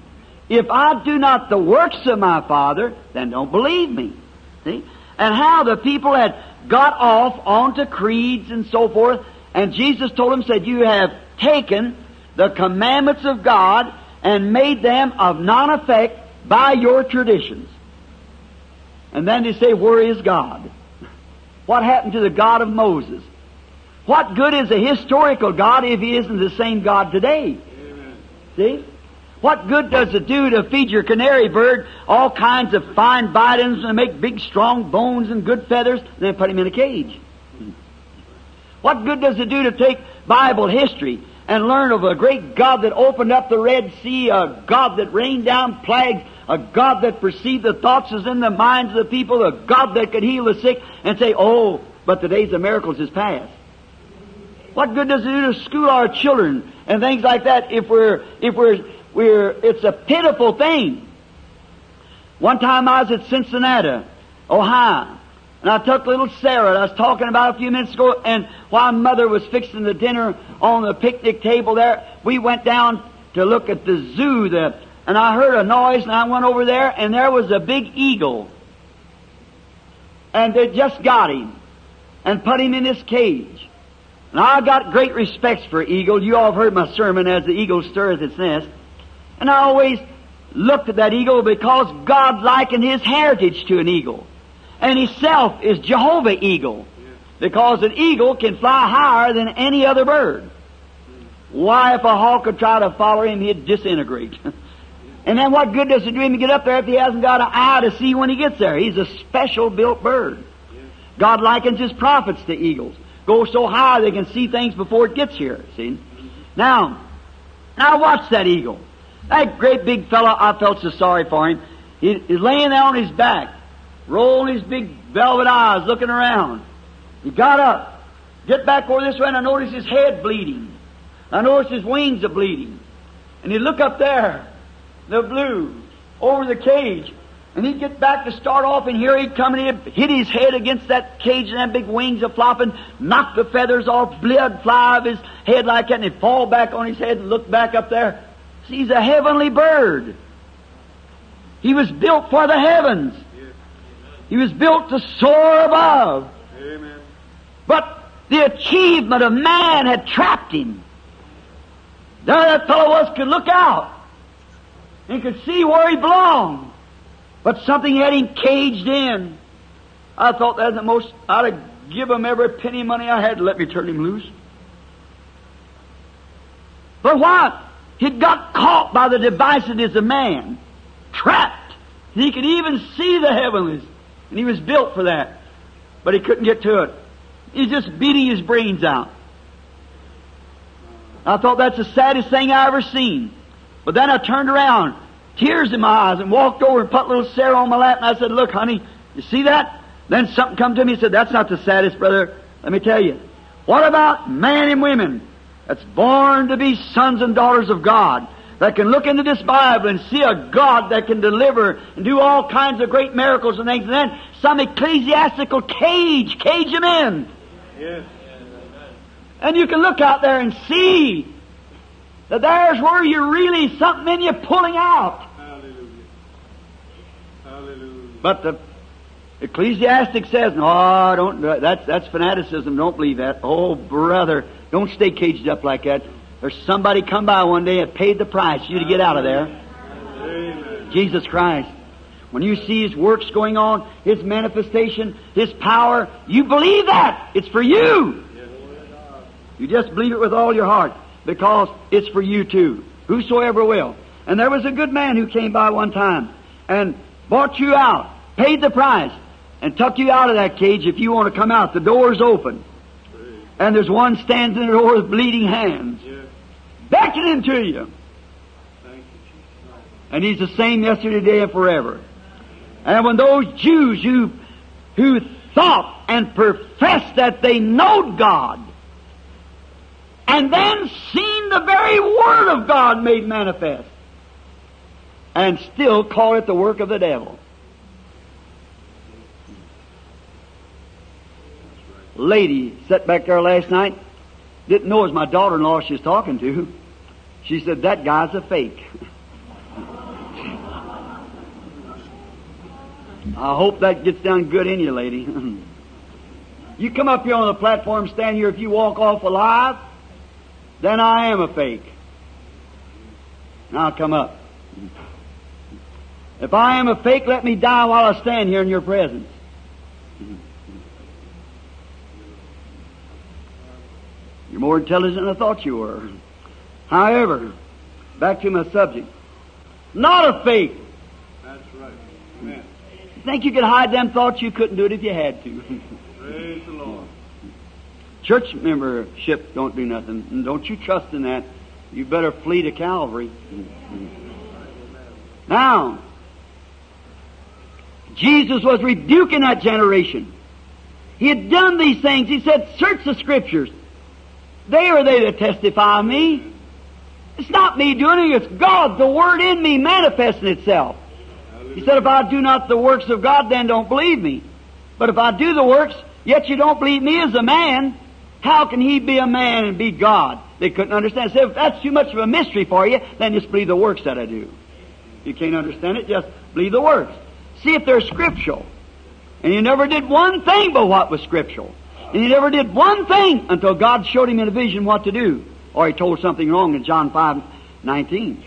If I do not the works of my Father, then don't believe me. See? And how the people had got off onto creeds and so forth, and Jesus told them, said, "You have taken the commandments of God and made them of none effect by your traditions." And then they say, "Where is God? What happened to the God of Moses? What good is a historical God if He isn't the same God today?" Amen. See? What good does it do to feed your canary bird all kinds of fine vitamins and make big strong bones and good feathers, and then put him in a cage? What good does it do to take Bible history and learn of a great God that opened up the Red Sea, a God that rained down plagues, a God that perceived the thoughts as in the minds of the people, a God that could heal the sick, and say, "Oh, but the days of miracles is past"? What good does it do to school our children and things like that if we're it's a pitiful thing? One time I was at Cincinnati, Ohio, and I took little Sarah, and I was talking about a few minutes ago, and while Mother was fixing the dinner on the picnic table there, we went down to look at the zoo, and I heard a noise, and I went over there, and there was a big eagle. And they just got him and put him in this cage. And I got great respect for eagle. You all have heard my sermon, "As the Eagle Stirs Its Nest." And I always looked at that eagle because God likened His heritage to an eagle. And Himself is Jehovah Eagle, because an eagle can fly higher than any other bird. Why, if a hawk could try to follow him, he'd disintegrate. And then what good does it do him to get up there if he hasn't got an eye to see when he gets there? He's a special-built bird. God likens His prophets to eagles. Go so high they can see things before it gets here, see? Now watch that eagle. That great big fella, I felt so sorry for him. He's laying there on his back, rolling his big velvet eyes, looking around. He got up, get back over this way, and I noticed his head bleeding. I noticed his wings are bleeding. And he'd look up there, the blue, over the cage, and he'd get back to start off, and here he'd come, and he'd hit his head against that cage, and that big wings are flopping, knock the feathers off, blood fly off his head like that, and he'd fall back on his head and look back up there. See, he's a heavenly bird. He was built for the heavens. He was built to soar above. Amen. But the achievement of man had trapped him. There that fellow was could look out and could see where he belonged. But something had him caged in. I thought that was the most. I'd have give him every penny of money I had to let me turn him loose. But what? He'd got caught by the divisiveness of man. Trapped. He could even see the heavenlies. And he was built for that. But he couldn't get to it. He's just beating his brains out. I thought that's the saddest thing I ever seen. But then I turned around, tears in my eyes, and walked over and put little Sarah on my lap, and I said, "Look, honey, you see that?" Then something come to me and said, "That's not the saddest, brother. Let me tell you. What about man and women that's born to be sons and daughters of God, that can look into this Bible and see a God that can deliver and do all kinds of great miracles and things, and then some ecclesiastical cage them in." Yes. And you can look out there and see that there's where you're really something in you pulling out. Hallelujah. Hallelujah. But the ecclesiastic says, "No, don't. That's fanaticism. Don't believe that." Oh, brother, don't stay caged up like that. There's somebody come by one day that paid the price for you to get out of there. Amen. Jesus Christ. When you see His works going on, His manifestation, His power, you believe that. It's for you. You just believe it with all your heart, because it's for you too, whosoever will. And there was a good man who came by one time and bought you out, paid the price, and tucked you out of that cage. If you want to come out, the door's open. And there's one stands in the door with bleeding hands, beckoning to you. And He's the same yesterday, today, and forever. And when those Jews who thought and professed that they knowed God, and then seen the very Word of God made manifest, and still call it the work of the devil. Lady sat back there last night, didn't know it was my daughter-in-law she was talking to. She said, "That guy's a fake." I hope that gets down good in you, lady. You come up here on the platform, stand here, if you walk off alive, then I am a fake. And I'll come up. If I am a fake, let me die while I stand here in your presence. You're more intelligent than I thought you were. However, back to my subject. Not a fake. That's right. Amen. You think you could hide them thoughts? You couldn't do it if you had to. Praise the Lord. Church membership don't do nothing. And don't you trust in that. You better flee to Calvary. Now, Jesus was rebuking that generation. He had done these things. He said, "Search the Scriptures. They are they that testify of me." It's not me doing it. It's God, the Word in me, manifesting itself. He said, "If I do not the works of God, then don't believe me. But if I do the works, yet you don't believe me as a man. How can he be a man and be God?" They couldn't understand. They said, "If that's too much of a mystery for you, then just believe the works that I do. If you can't understand it, just believe the works. See if they're scriptural." And he never did one thing but what was scriptural. And he never did one thing until God showed him in a vision what to do. Or he told something wrong in John 5:19.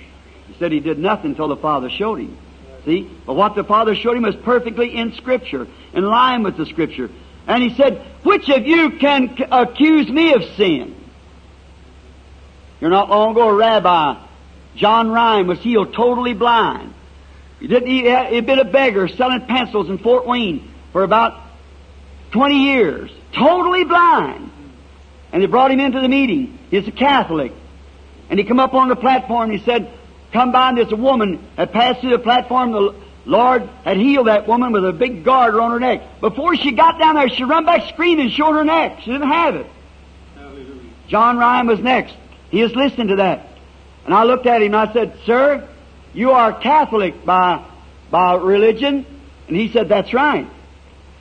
He said he did nothing until the Father showed him. See? But what the Father showed him was perfectly in Scripture, in line with the Scripture. And he said, "Which of you can accuse me of sin?" Here not long ago, a rabbi, John Ryan, was healed totally blind. He didn't eat a bit of beggar, selling pencils in Fort Wayne for about 20 years. Totally blind. And they brought him into the meeting. He's a Catholic. And he come up on the platform and he said, "Come by, and there's a woman that passed through the platform. The Lord had healed that woman with a big garter on her neck." Before she got down there, she run back screaming and showed her neck. She didn't have it. Hallelujah. John Ryan was next. He was listening to that. And I looked at him and I said, "Sir, you are Catholic by religion." And he said, "That's right."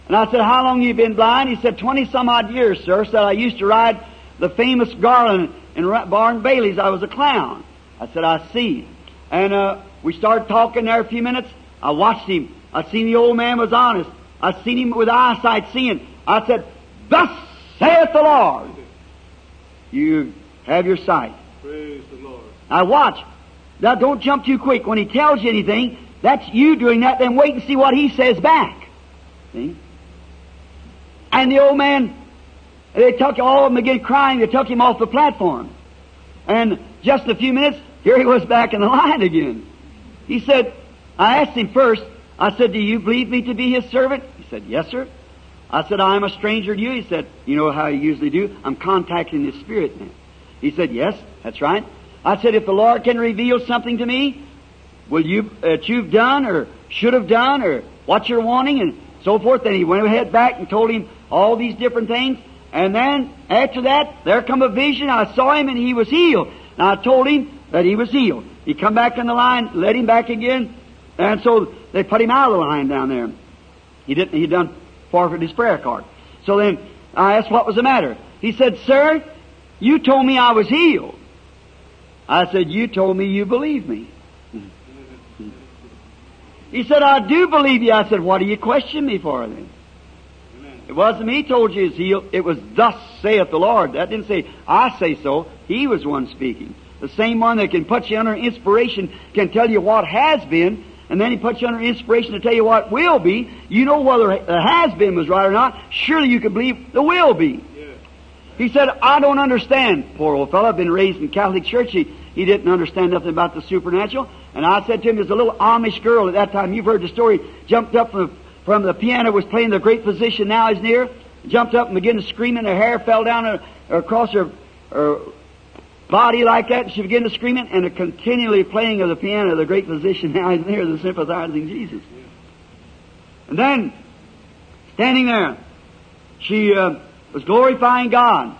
And I said, "How long have you been blind?" He said, 20-some odd years, sir. Said, "I used to ride the famous Garland in Barn Bailey's. I was a clown." I said, "I see." And we started talking there a few minutes. I watched him. I seen the old man was honest. I seen him with eyesight seeing. I said, "Thus saith the Lord, you have your sight." Praise the Lord. Now watch. Now don't jump too quick. When he tells you anything, that's you doing that, then wait and see what he says back. See? And the old man, they took all of them, began crying. They took him off the platform. And just in a few minutes, here he was back in the line again. He said, I asked him first, I said, "Do you believe me to be his servant?" He said, "Yes, sir." I said, "I am a stranger to you." He said, "You know how you usually do? I'm contacting the Spirit now." He said, "Yes, that's right." I said, "If the Lord can reveal something to me, will you, that you've done or should have done or what you're wanting and so forth." Then he went ahead back and told him all these different things. And then after that, there come a vision. I saw him and he was healed. And I told him that he was healed. He come back in the line, led him back again. And so they put him out of the line down there. He done forfeit his prayer card. So then I asked what was the matter. He said, "Sir, you told me I was healed." I said, "You told me you believed me." He said, "I do believe you." I said, "What do you question me for then?" It wasn't me told you he's healed. It was thus saith the Lord. That didn't say, I say so. He was one speaking. The same one that can put you under inspiration can tell you what has been, and then he puts you under inspiration to tell you what will be. You know whether the has been was right or not. Surely you can believe the will be. Yeah. He said, "I don't understand." Poor old fellow, I've been raised in Catholic Church. He didn't understand nothing about the supernatural. And I said to him, there's a little Amish girl at that time. You've heard the story. Jumped up from the piano, was playing the Great Physician, now he's near, jumped up and began to scream, and her hair fell down across her body like that, and she began to scream, and a continually playing of the piano, the Great Physician, now he's near, the sympathizing Jesus. And then, standing there, she was glorifying God.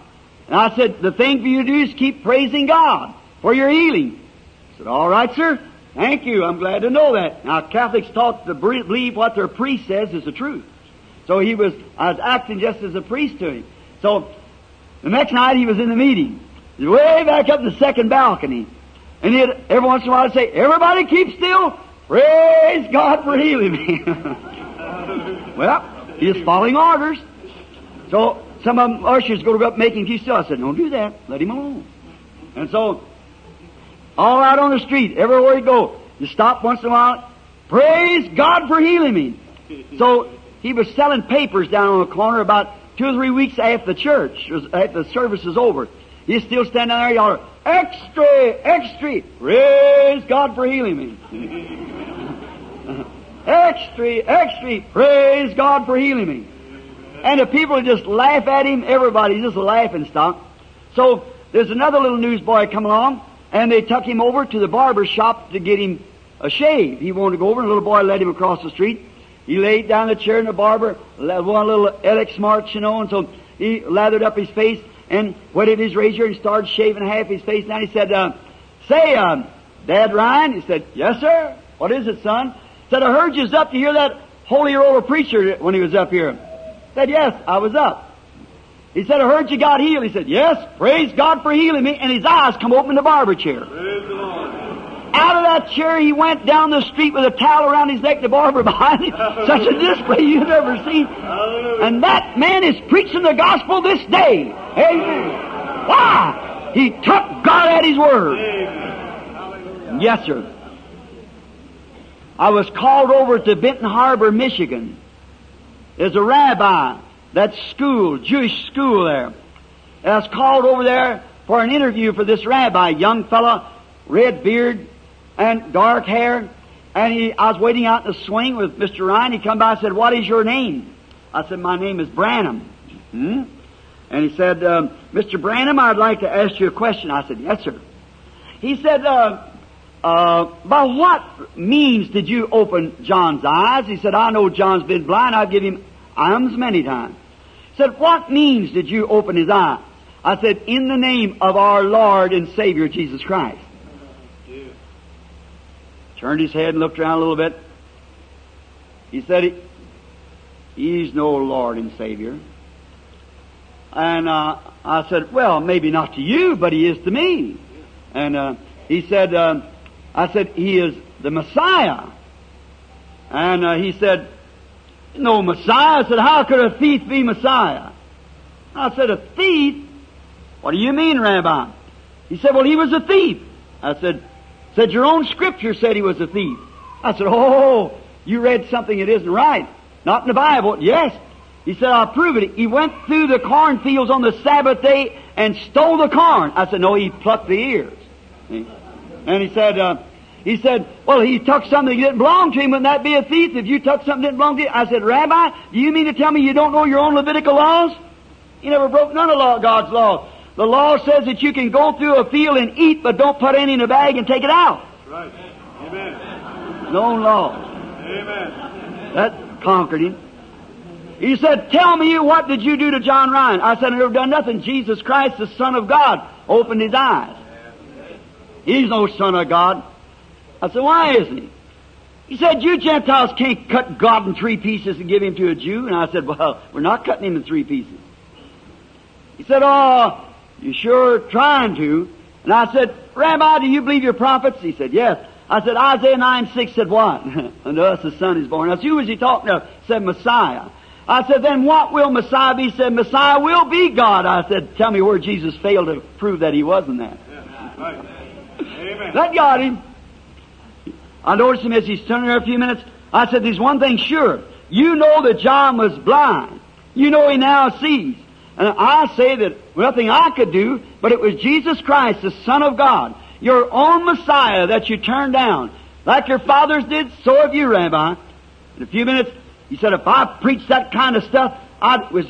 And I said, "The thing for you to do is keep praising God for your healing." I said, "All right, sir. Thank you. I'm glad to know that." Now, Catholics taught to believe what their priest says is the truth. So I was acting just as a priest to him. So the next night he was in the meeting. He was way back up in the second balcony. And he'd, every once in a while, say, "Everybody keep still. Praise God for healing me." Well, he was following orders. So some of them ushers go up making keep still. I said, "Don't do that. Let him alone." And so all out on the street, everywhere you go, you stop once in a while, "Praise God for healing me." So he was selling papers down on the corner about 2 or 3 weeks after the church, after the service is over. He's still standing there, y'all are, "Extra, extra, praise God for healing me." "Extra, extra, praise God for healing me." And the people just laugh at him, everybody just laughing stock. So there's another little newsboy come along. And they took him over to the barber shop to get him a shave. He wanted to go over, and a little boy led him across the street. He laid down the chair in the barber, one little Alex March, you know, and so he lathered up his face and wetted his razor and started shaving half his face. Now he said, say, "Dad Ryan?" He said, "Yes, sir." "What is it, son?" He said, "I heard you was up to hear that holy roller preacher when he was up here." He said, "Yes, I was up." He said, "I heard you got healed." He said, "Yes, praise God for healing me." And his eyes come open in the barber chair. Praise the Lord. Out of that chair, he went down the street with a towel around his neck, the barber behind him. Such a display you've never seen. Hallelujah. And that man is preaching the gospel this day. Amen. Why? He took God at his word. Yes, sir. I was called over to Benton Harbor, Michigan. There's a rabbi. That school, Jewish school there. And I was called over there for an interview for this rabbi, young fellow, red beard and dark hair. And I was waiting out in the swing with Mr. Ryan. He come by and said, "What is your name?" I said, "My name is Branham." "Hmm?" And he said, "Mr. Branham, I'd like to ask you a question." I said, "Yes, sir." He said, "By what means did you open John's eyes?" He said, "I know John's been blind. I've given him alms many times." He said, "What means did you open his eyes?" I said, "In the name of our Lord and Savior, Jesus Christ." Yeah. Turned his head and looked around a little bit. He said, "He's no Lord and Savior." And I said, "Well, maybe not to you, but he is to me." And he said, I said, "He is the Messiah." And he said, "No Messiah." I said, "How could a thief be Messiah?" I said, "A thief? What do you mean, Rabbi?" He said, "Well, he was a thief." I said, "Your own scripture said he was a thief." I said, "Oh, you read something that isn't right. Not in the Bible." "Yes." He said, "I'll prove it. He went through the cornfields on the Sabbath day and stole the corn." I said, "No, he plucked the ears." And he said, "Well, he took something that didn't belong to him. Wouldn't that be a thief if you took something that didn't belong to you?" I said, "Rabbi, do you mean to tell me you don't know your own Levitical laws? You never broke none of God's laws. The law says that you can go through a field and eat, but don't put any in a bag and take it out." That's right. Amen. His own law. Amen. That conquered him. He said, "Tell me, what did you do to John Ryan?" I said, "I've never done nothing. Jesus Christ, the Son of God, opened his eyes." "He's no Son of God." I said, "Why isn't he?" He said, "You Gentiles can't cut God in three pieces and give him to a Jew." And I said, "Well, we're not cutting him in three pieces." He said, "Oh, you sure trying to." And I said, "Rabbi, do you believe your prophets?" He said, "Yes." I said, "Isaiah 9:6 said what?" "Unto us the Son is born." I said, "Who was he talking to?" He said, "Messiah." I said, "Then what will Messiah be?" He said, "Messiah will be God." I said, "Tell me where Jesus failed to prove that he wasn't that." Yeah, right. That got him. I noticed him as he's standing there a few minutes. I said, "There's one thing sure. You know that John was blind. You know he now sees. And I say that nothing I could do, but it was Jesus Christ, the Son of God, your own Messiah that you turned down. Like your fathers did, so have you, Rabbi." In a few minutes, he said, "If I preached that kind of stuff, I was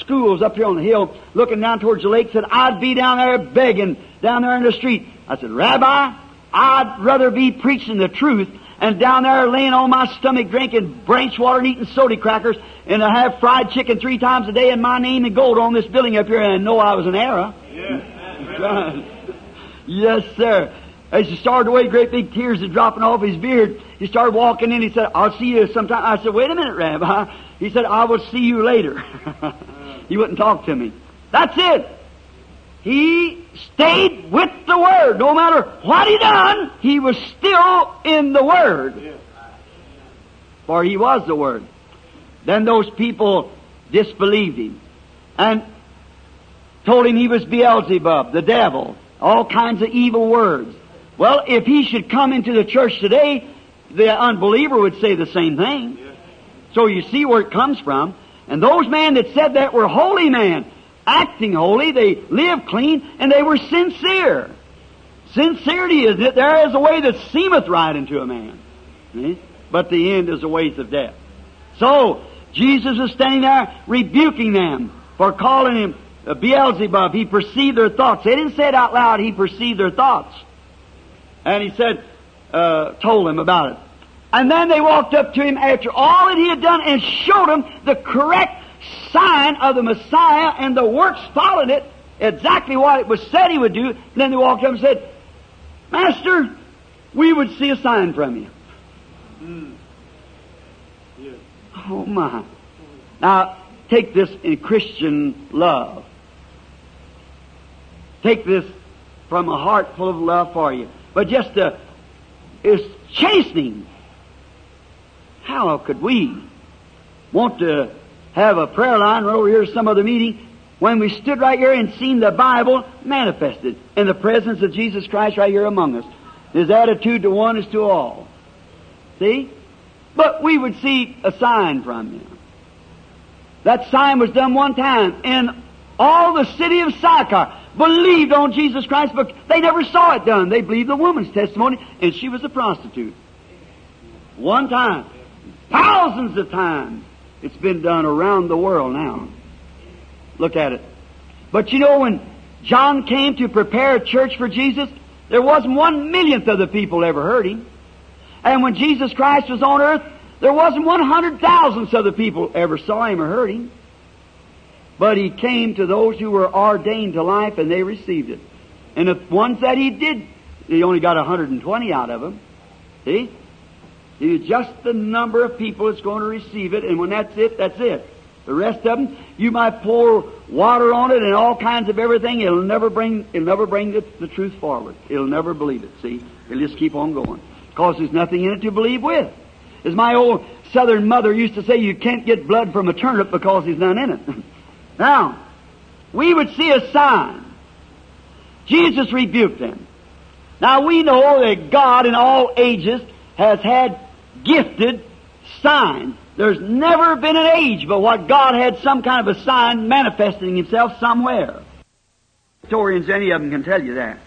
schools up here on the hill looking down towards the lake, said I'd be down there begging down there in the street." I said, "Rabbi, I'd rather be preaching the truth and down there laying on my stomach drinking branch water and eating soda crackers and I have fried chicken 3 times a day and my name in gold on this building up here and know I was an error." Yes, yes, sir. As he started away, great big tears were dropping off his beard. He started walking in. He said, "I'll see you sometime." I said, "Wait a minute, Rabbi." He said, "I will see you later." He wouldn't talk to me. That's it. He stayed with the Word. No matter what he done, he was still in the Word. For he was the Word. Then those people disbelieved him and told him he was Beelzebub, the devil, all kinds of evil words. Well, if he should come into the church today, the unbeliever would say the same thing. So you see where it comes from. And those men that said that were holy men, acting holy, they lived clean, and they were sincere. Sincerity is that there is a way that seemeth right unto a man, but the end is a ways of death. So Jesus was standing there rebuking them for calling him Beelzebub. He perceived their thoughts. They didn't say it out loud. He perceived their thoughts. And he said, told him about it. And then they walked up to him after all that he had done and showed him the correct sign of the Messiah and the works followed it, exactly what it was said he would do. And then they walked up and said, "Master, we would see a sign from you." Mm. Yeah. Oh, my. Now, take this in Christian love. Take this from a heart full of love for you. But just is chastening. How could we want to have a prayer line right over here some other meeting when we stood right here and seen the Bible manifested in the presence of Jesus Christ right here among us? His attitude to one is to all. See? But we would see a sign from him. That sign was done one time in all the city of Sychar. believed on Jesus Christ, but they never saw it done. They believed the woman's testimony, and she was a prostitute. One time. Thousands of times it's been done around the world now. Look at it. But you know, when John came to prepare a church for Jesus, there wasn't 1 millionth of the people ever heard him. And when Jesus Christ was on earth, there wasn't 100,000ths of the people ever saw him or heard him. But he came to those who were ordained to life, and they received it. And the ones that he did, he only got 120 out of them. See? It's just the number of people that's going to receive it, and when that's it, that's it. The rest of them, you might pour water on it and all kinds of everything, it'll never bring the truth forward. It'll never believe it, see? It'll just keep on going, because there's nothing in it to believe with. As my old southern mother used to say, you can't get blood from a turnip because there's none in it. Now, we would see a sign. Jesus rebuked them. Now, we know that God in all ages has had gifted signs. There's never been an age but what God had some kind of a sign manifesting himself somewhere. Historians, any of them can tell you that.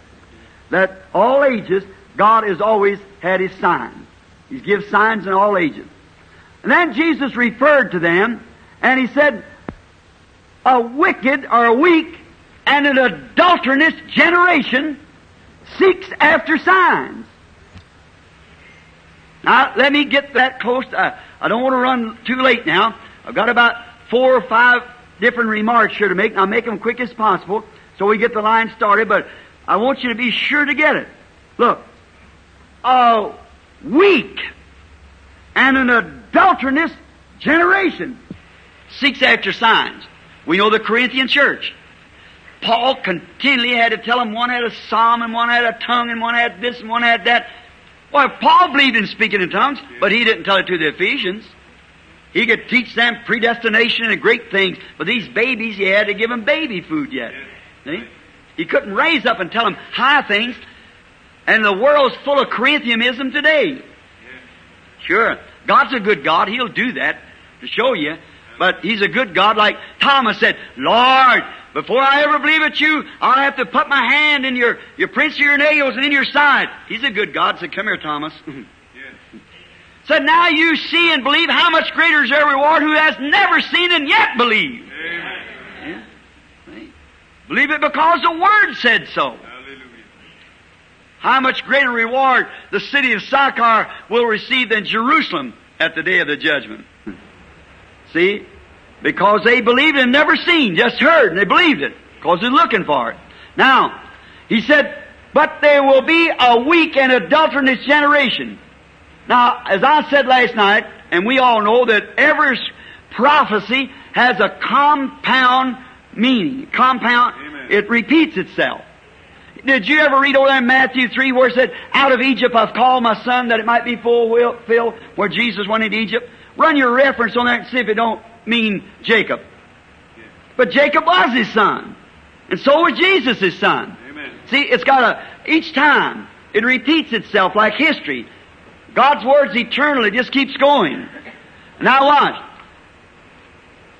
That all ages, God has always had his sign. He gives signs in all ages. And then Jesus referred to them, and he said, a wicked or a weak and an adulterous generation seeks after signs. Now, let me get that close. I don't want to run too late now. I've got about 4 or 5 different remarks here to make, and I'll make them quick as possible so we get the line started, but I want you to be sure to get it. Look, a weak and an adulterous generation seeks after signs. We know the Corinthian church. Paul continually had to tell them one had a psalm, and one had a tongue, and one had this, and one had that. Well, Paul believed in speaking in tongues, but he didn't tell it to the Ephesians. He could teach them predestination and great things, but these babies, he had to give them baby food yet. See? He couldn't raise up and tell them high things, and the world's full of Corinthianism today. Sure, God's a good God. He'll do that to show you, but he's a good God. Like Thomas said, Lord, before I ever believe at you, I'll have to put my hand in your prints of your nails and in your side. He's a good God. Said, come here, Thomas. Yes. Said, now you see and believe, how much greater is their reward who has never seen and yet believed. Yeah. Believe it because the Word said so. Hallelujah. How much greater reward the city of Sychar will receive than Jerusalem at the day of the judgment. See? Because they believed and never seen, just heard, and they believed it, because they're looking for it. Now, he said, but there will be a weak and adulterous generation. Now, as I said last night, and we all know that every prophecy has a compound meaning. Compound, amen. It repeats itself. Did you ever read over there in Matthew 3 where it said, out of Egypt I've called my son that it might be fulfilled, where Jesus went into Egypt? Run your reference on that and see if it don't mean Jacob. But Jacob was his son. And so was Jesus his son. Amen. See, it's got a... Each time, it repeats itself like history. God's Word's eternal. It just keeps going. Now watch.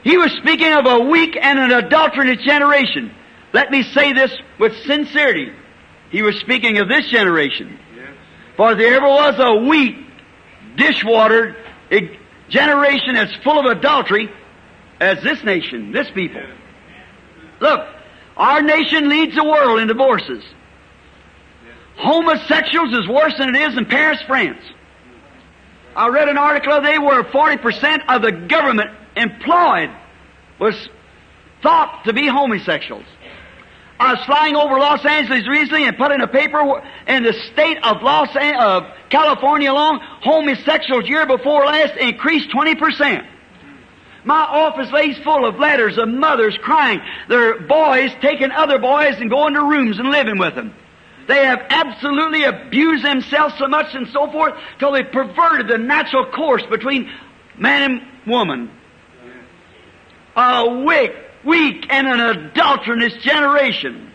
He was speaking of a weak and an adulterous generation. Let me say this with sincerity. He was speaking of this generation. Yes. For there ever was a weak, dishwatered generation as full of adultery as this nation, this people. Look, our nation leads the world in divorces. Homosexuals is worse than it is in Paris, France. I read an article today where 40% of the government employed was thought to be homosexuals. I was flying over Los Angeles recently and put in a paper in the state of California alone, homosexuals year before last increased 20%. My office lays full of letters of mothers crying. Their boys taking other boys and going to rooms and living with them. They have absolutely abused themselves so much and so forth till they perverted the natural course between man and woman. A weak and an adulterous generation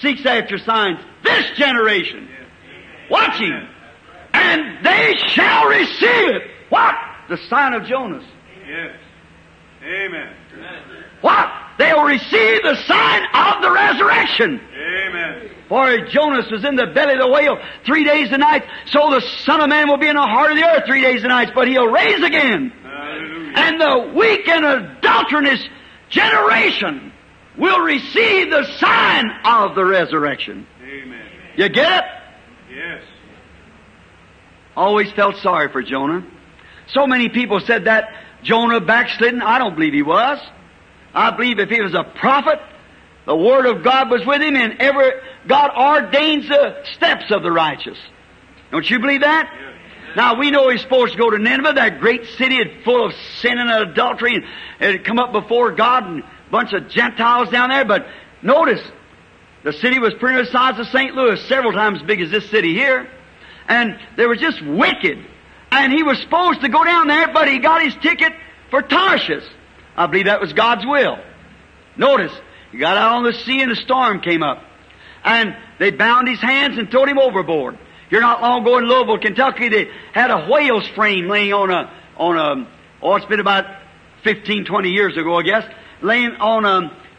seeks after signs. This generation, watching, and they shall receive it. What? The sign of Jonas. Yes. Amen. What? They will receive the sign of the resurrection. Amen. For Jonas was in the belly of the whale 3 days and nights, so the Son of Man will be in the heart of the earth 3 days and nights, but He'll raise again. Hallelujah. And the weak and adulterous generation will receive the sign of the resurrection. Amen. You get it? Yes. Always felt sorry for Jonah. So many people said that Jonah backslidden. I don't believe he was. I believe if he was a prophet, the Word of God was with him, and God ordains the steps of the righteous. Don't you believe that? Yes. Now, we know he's supposed to go to Nineveh, that great city full of sin and adultery, and it come up before God and a bunch of Gentiles down there. But notice, the city was pretty much the size of St. Louis, several times as big as this city here. And they were just wicked. And he was supposed to go down there, but he got his ticket for Tarshish. I believe that was God's will. Notice, he got out on the sea and a storm came up. And they bound his hands and threw him overboard. Here not long ago in Louisville, Kentucky, they had a whale's frame laying on a it's been about 15, 20 years ago, I guess, laying on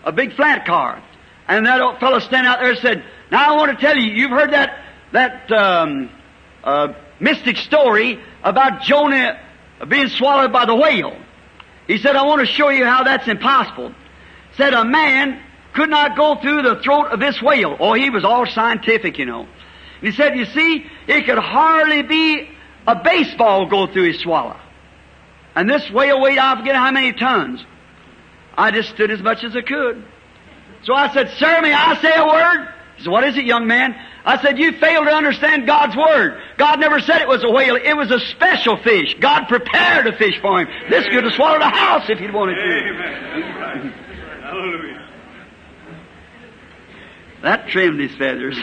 a big flat car. And that old fellow standing out there and said, "Now I want to tell you, you've heard that mystic story about Jonah being swallowed by the whale." He said, "I want to show you how that's impossible." Said, "A man could not go through the throat of this whale." Oh, he was all scientific, you know. And he said, "You see, it could hardly be a baseball go through his swallow." And this whale weighed, I forget how many tons. I just stood as much as I could. So I said, "Sir, may I say a word?" He said, "What is it, young man?" I said, "You fail to understand God's Word. God never said it was a whale. It was a special fish. God prepared a fish for him. This could have swallowed a house if he'd wanted to." Amen. Hallelujah. That trimmed his feathers.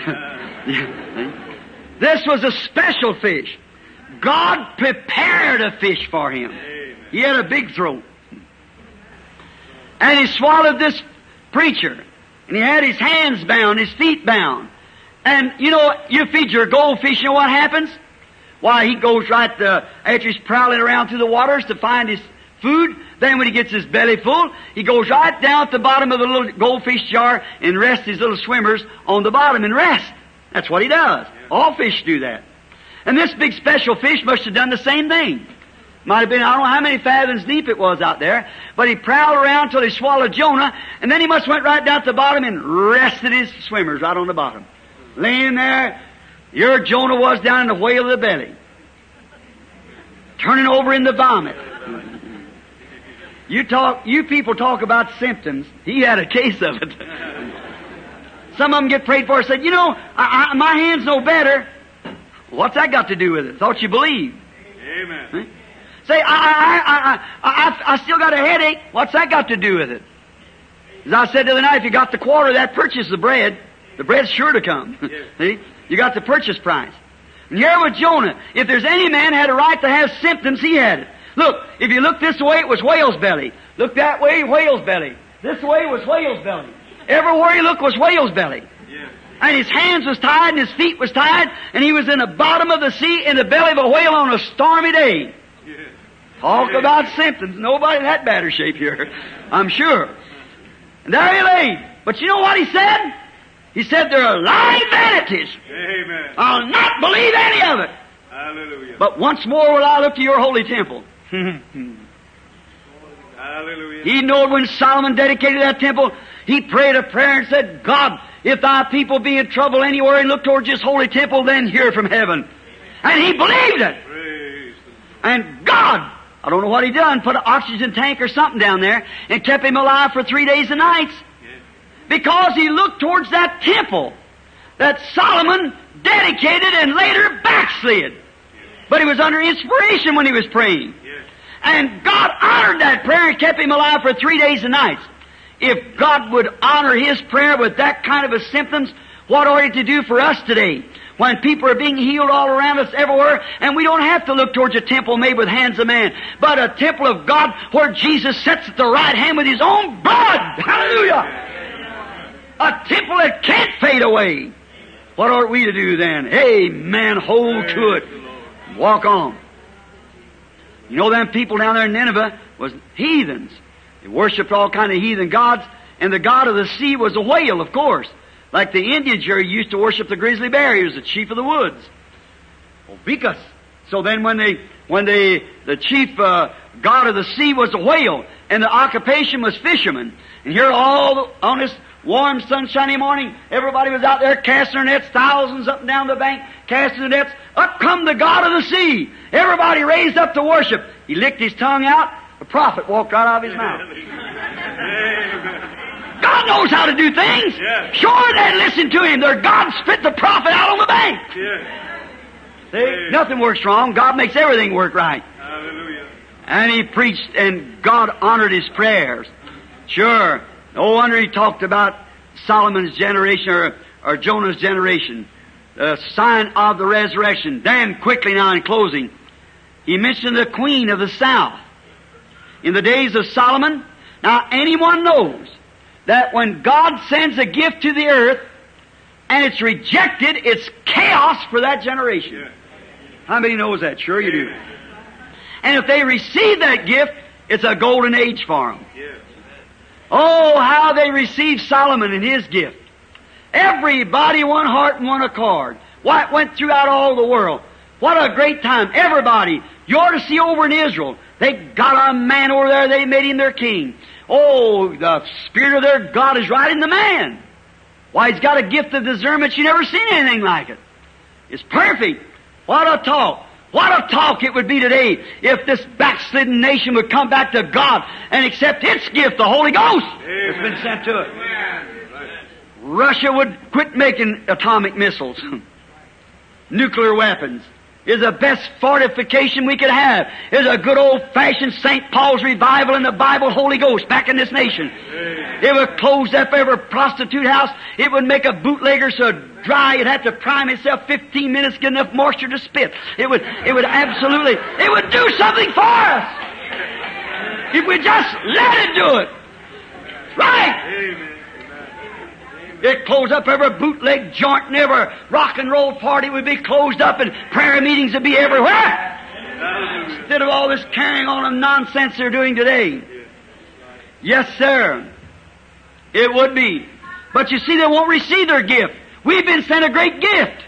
This was a special fish. God prepared a fish for him. Amen. He had a big throat. And he swallowed this preacher. And he had his hands bound, his feet bound. And, you know, you feed your goldfish, you know what happens? Why, he goes right after he's prowling around through the waters to find his food. Then when he gets his belly full, he goes right down at the bottom of the little goldfish jar and rests his little swimmers on the bottom and rest. That's what he does. All fish do that. And this big special fish must have done the same thing. Might have been, I don't know how many fathoms deep it was out there, but he prowled around till he swallowed Jonah, and then he must have went right down to the bottom and rested his swimmers right on the bottom. Laying there, your Jonah was down in the whale of the belly, turning over in the vomit. You people talk about symptoms. He had a case of it. Some of them get prayed for and said, "You know, my hand's no better." What's that got to do with it? Thought you believed. Amen. Huh? Say, I still got a headache. What's that got to do with it? As I said the other night, if you got the quarter, that purchased the bread. The bread's sure to come. Yes. See? You got the purchase price. And here with Jonah, if there's any man had a right to have symptoms, he had it. Look, if you look this way, it was whale's belly. Look that way, whale's belly. This way was whale's belly. Everywhere he looked was whale's belly. Yes. And his hands was tied and his feet was tied, and he was in the bottom of the sea in the belly of a whale on a stormy day. Yes. Talk about symptoms. Nobody in that better shape here, I'm sure. And there he lay. But you know what he said? He said, "There are lying vanities. Amen. I'll not believe any of it. Hallelujah. But once more will I look to your holy temple." Hallelujah. He knowed when Solomon dedicated that temple, he prayed a prayer and said, "God, if thy people be in trouble anywhere and look towards this holy temple, then hear from heaven." And he believed it. Praise and God, I don't know what he done, put an oxygen tank or something down there and kept him alive for 3 days and nights. Because he looked towards that temple that Solomon dedicated and later backslid. But he was under inspiration when he was praying. And God honored that prayer and kept him alive for 3 days and nights. If God would honor his prayer with that kind of a symptoms, what ought he to do for us today? When people are being healed all around us everywhere, and we don't have to look towards a temple made with hands of man, but a temple of God where Jesus sits at the right hand with his own blood. Hallelujah! A temple that can't fade away. What ought we to do then? Amen. Hold to it. Walk on. You know them people down there in Nineveh was heathens. They worshipped all kind of heathen gods. And the god of the sea was a whale, of course. Like the Indian jury used to worship the grizzly bear. He was the chief of the woods. Obikas. So then when the chief god of the sea was a whale, and the occupation was fishermen. And here all on this warm, sunshiny morning, everybody was out there casting their nets, thousands up and down the bank, casting their nets. Up come the god of the sea. Everybody raised up to worship. He licked his tongue out. The prophet walked right out of his mouth. God knows how to do things. Yeah. Sure, they listened to him. Their God spit the prophet out on the bank. Yeah. See, yeah. Nothing works wrong. God makes everything work right. Hallelujah. And he preached, and God honored his prayers. Sure, no wonder he talked about Solomon's generation or Jonah's generation. The sign of the resurrection. Damn quickly now in closing. He mentioned the queen of the south. In the days of Solomon, now anyone knows that when God sends a gift to the earth and it's rejected, it's chaos for that generation. How many knows that? Sure you do. And if they receive that gift, it's a golden age for them. Oh, how they received Solomon and his gift. Everybody, one heart and one accord. Why, it went throughout all the world. What a great time. Everybody, you ought to see over in Israel. They got a man over there. They made him their king. Oh, the Spirit of their God is right in the man. Why, he's got a gift of discernment. You never seen anything like it. It's perfect. What a talk. What a talk it would be today if this backslidden nation would come back to God and accept its gift, the Holy Ghost, that's been sent to it. Amen. Russia would quit making atomic missiles. Nuclear weapons is the best fortification we could have. Is a good old-fashioned St. Paul's revival in the Bible, Holy Ghost, back in this nation. It would close up every prostitute house. It would make a bootlegger so dry it had to prime itself 15 minutes to get enough moisture to spit. It would absolutely, it would do something for us if we just let it do it. Right? It closed up every bootleg joint and every rock and roll party would be closed up and prayer meetings would be everywhere. Instead of all this carrying on of nonsense they're doing today. Yes, sir. It would be. But you see, they won't receive their gift. We've been sent a great gift.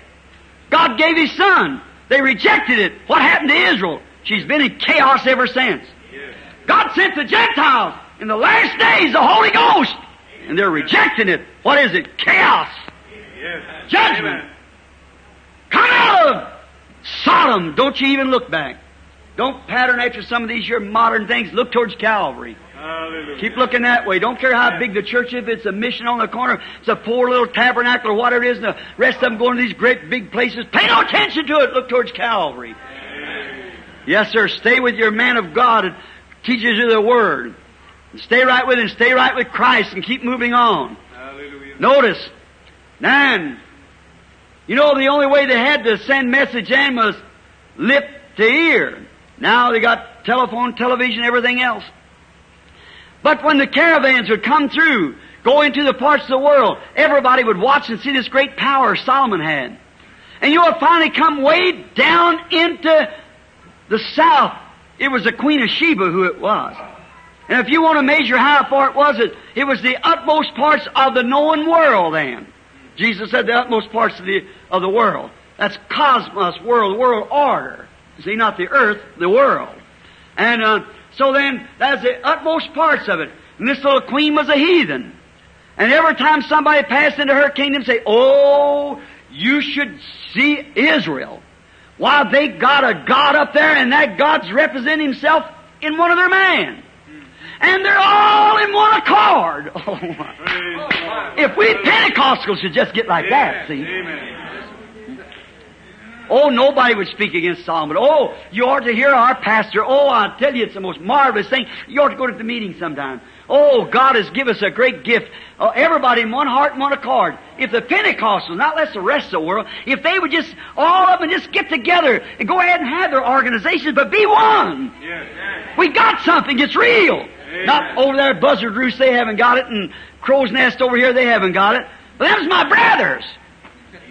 God gave His Son. They rejected it. What happened to Israel? She's been in chaos ever since. God sent the Gentiles in the last days, the Holy Ghost. And they're rejecting it. What is it? Chaos. Yes. Judgment. Amen. Come out of Sodom. Don't you even look back. Don't pattern after some of these your modern things. Look towards Calvary. Hallelujah. Keep looking that way. Don't care how big the church is. If it's a mission on the corner, it's a poor little tabernacle or whatever it is, and the rest of them going to these great big places. Pay no attention to it. Look towards Calvary. Amen. Yes, sir. Stay with your man of God that teaches you the Word. Stay right with Him. Stay right with Christ and keep moving on. Hallelujah. Notice, 9. You know, the only way they had to send message in was lip to ear. Now they got telephone, television, everything else. But when the caravans would come through, go into the parts of the world, everybody would watch and see this great power Solomon had. And you would finally come way down into the south. It was the Queen of Sheba who it was. And if you want to measure how far it was, it was the utmost parts of the known world then. Jesus said the utmost parts of the world. That's cosmos, world order. See, not the earth, the world. And so then, that's the utmost parts of it. And this little queen was a heathen. And every time somebody passed into her kingdom, say, oh, you should see Israel. Why, they got a God up there, and that God's representing Himself in one of their men. And they're all in one accord. Oh, my. If we Pentecostals should just get like that, see. Amen. Oh, nobody would speak against Solomon. Oh, you ought to hear our pastor. Oh, I'll tell you, it's the most marvelous thing. You ought to go to the meeting sometime. Oh, God has given us a great gift. Oh, everybody in one heart and one accord. If the Pentecostals, not less the rest of the world, if they would just, all of them just get together and go ahead and have their organizations, but be one. Yes. We got something. It's real. Amen. Not over there at Buzzard Roost, they haven't got it, and Crow's Nest over here, they haven't got it. But them's my brothers.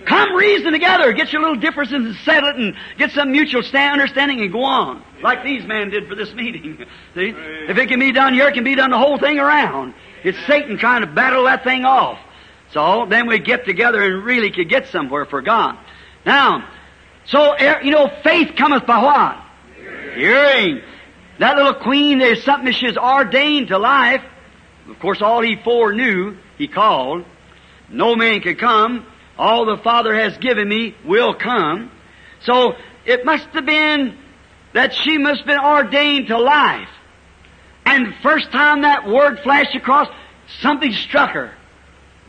Come reason together, get your little differences and settle it and get some mutual understanding and go on. Like these men did for this meeting. See? If it can be done here, it can be done the whole thing around. It's Satan trying to battle that thing off. So then we get together and really could get somewhere for God. Now, so, you know, faith cometh by what? Hearing. That little queen, there's something she's ordained to life. Of course, all he foreknew, he called. No man could come. All the Father has given me will come. So it must have been that she must have been ordained to life. And the first time that word flashed across, something struck her.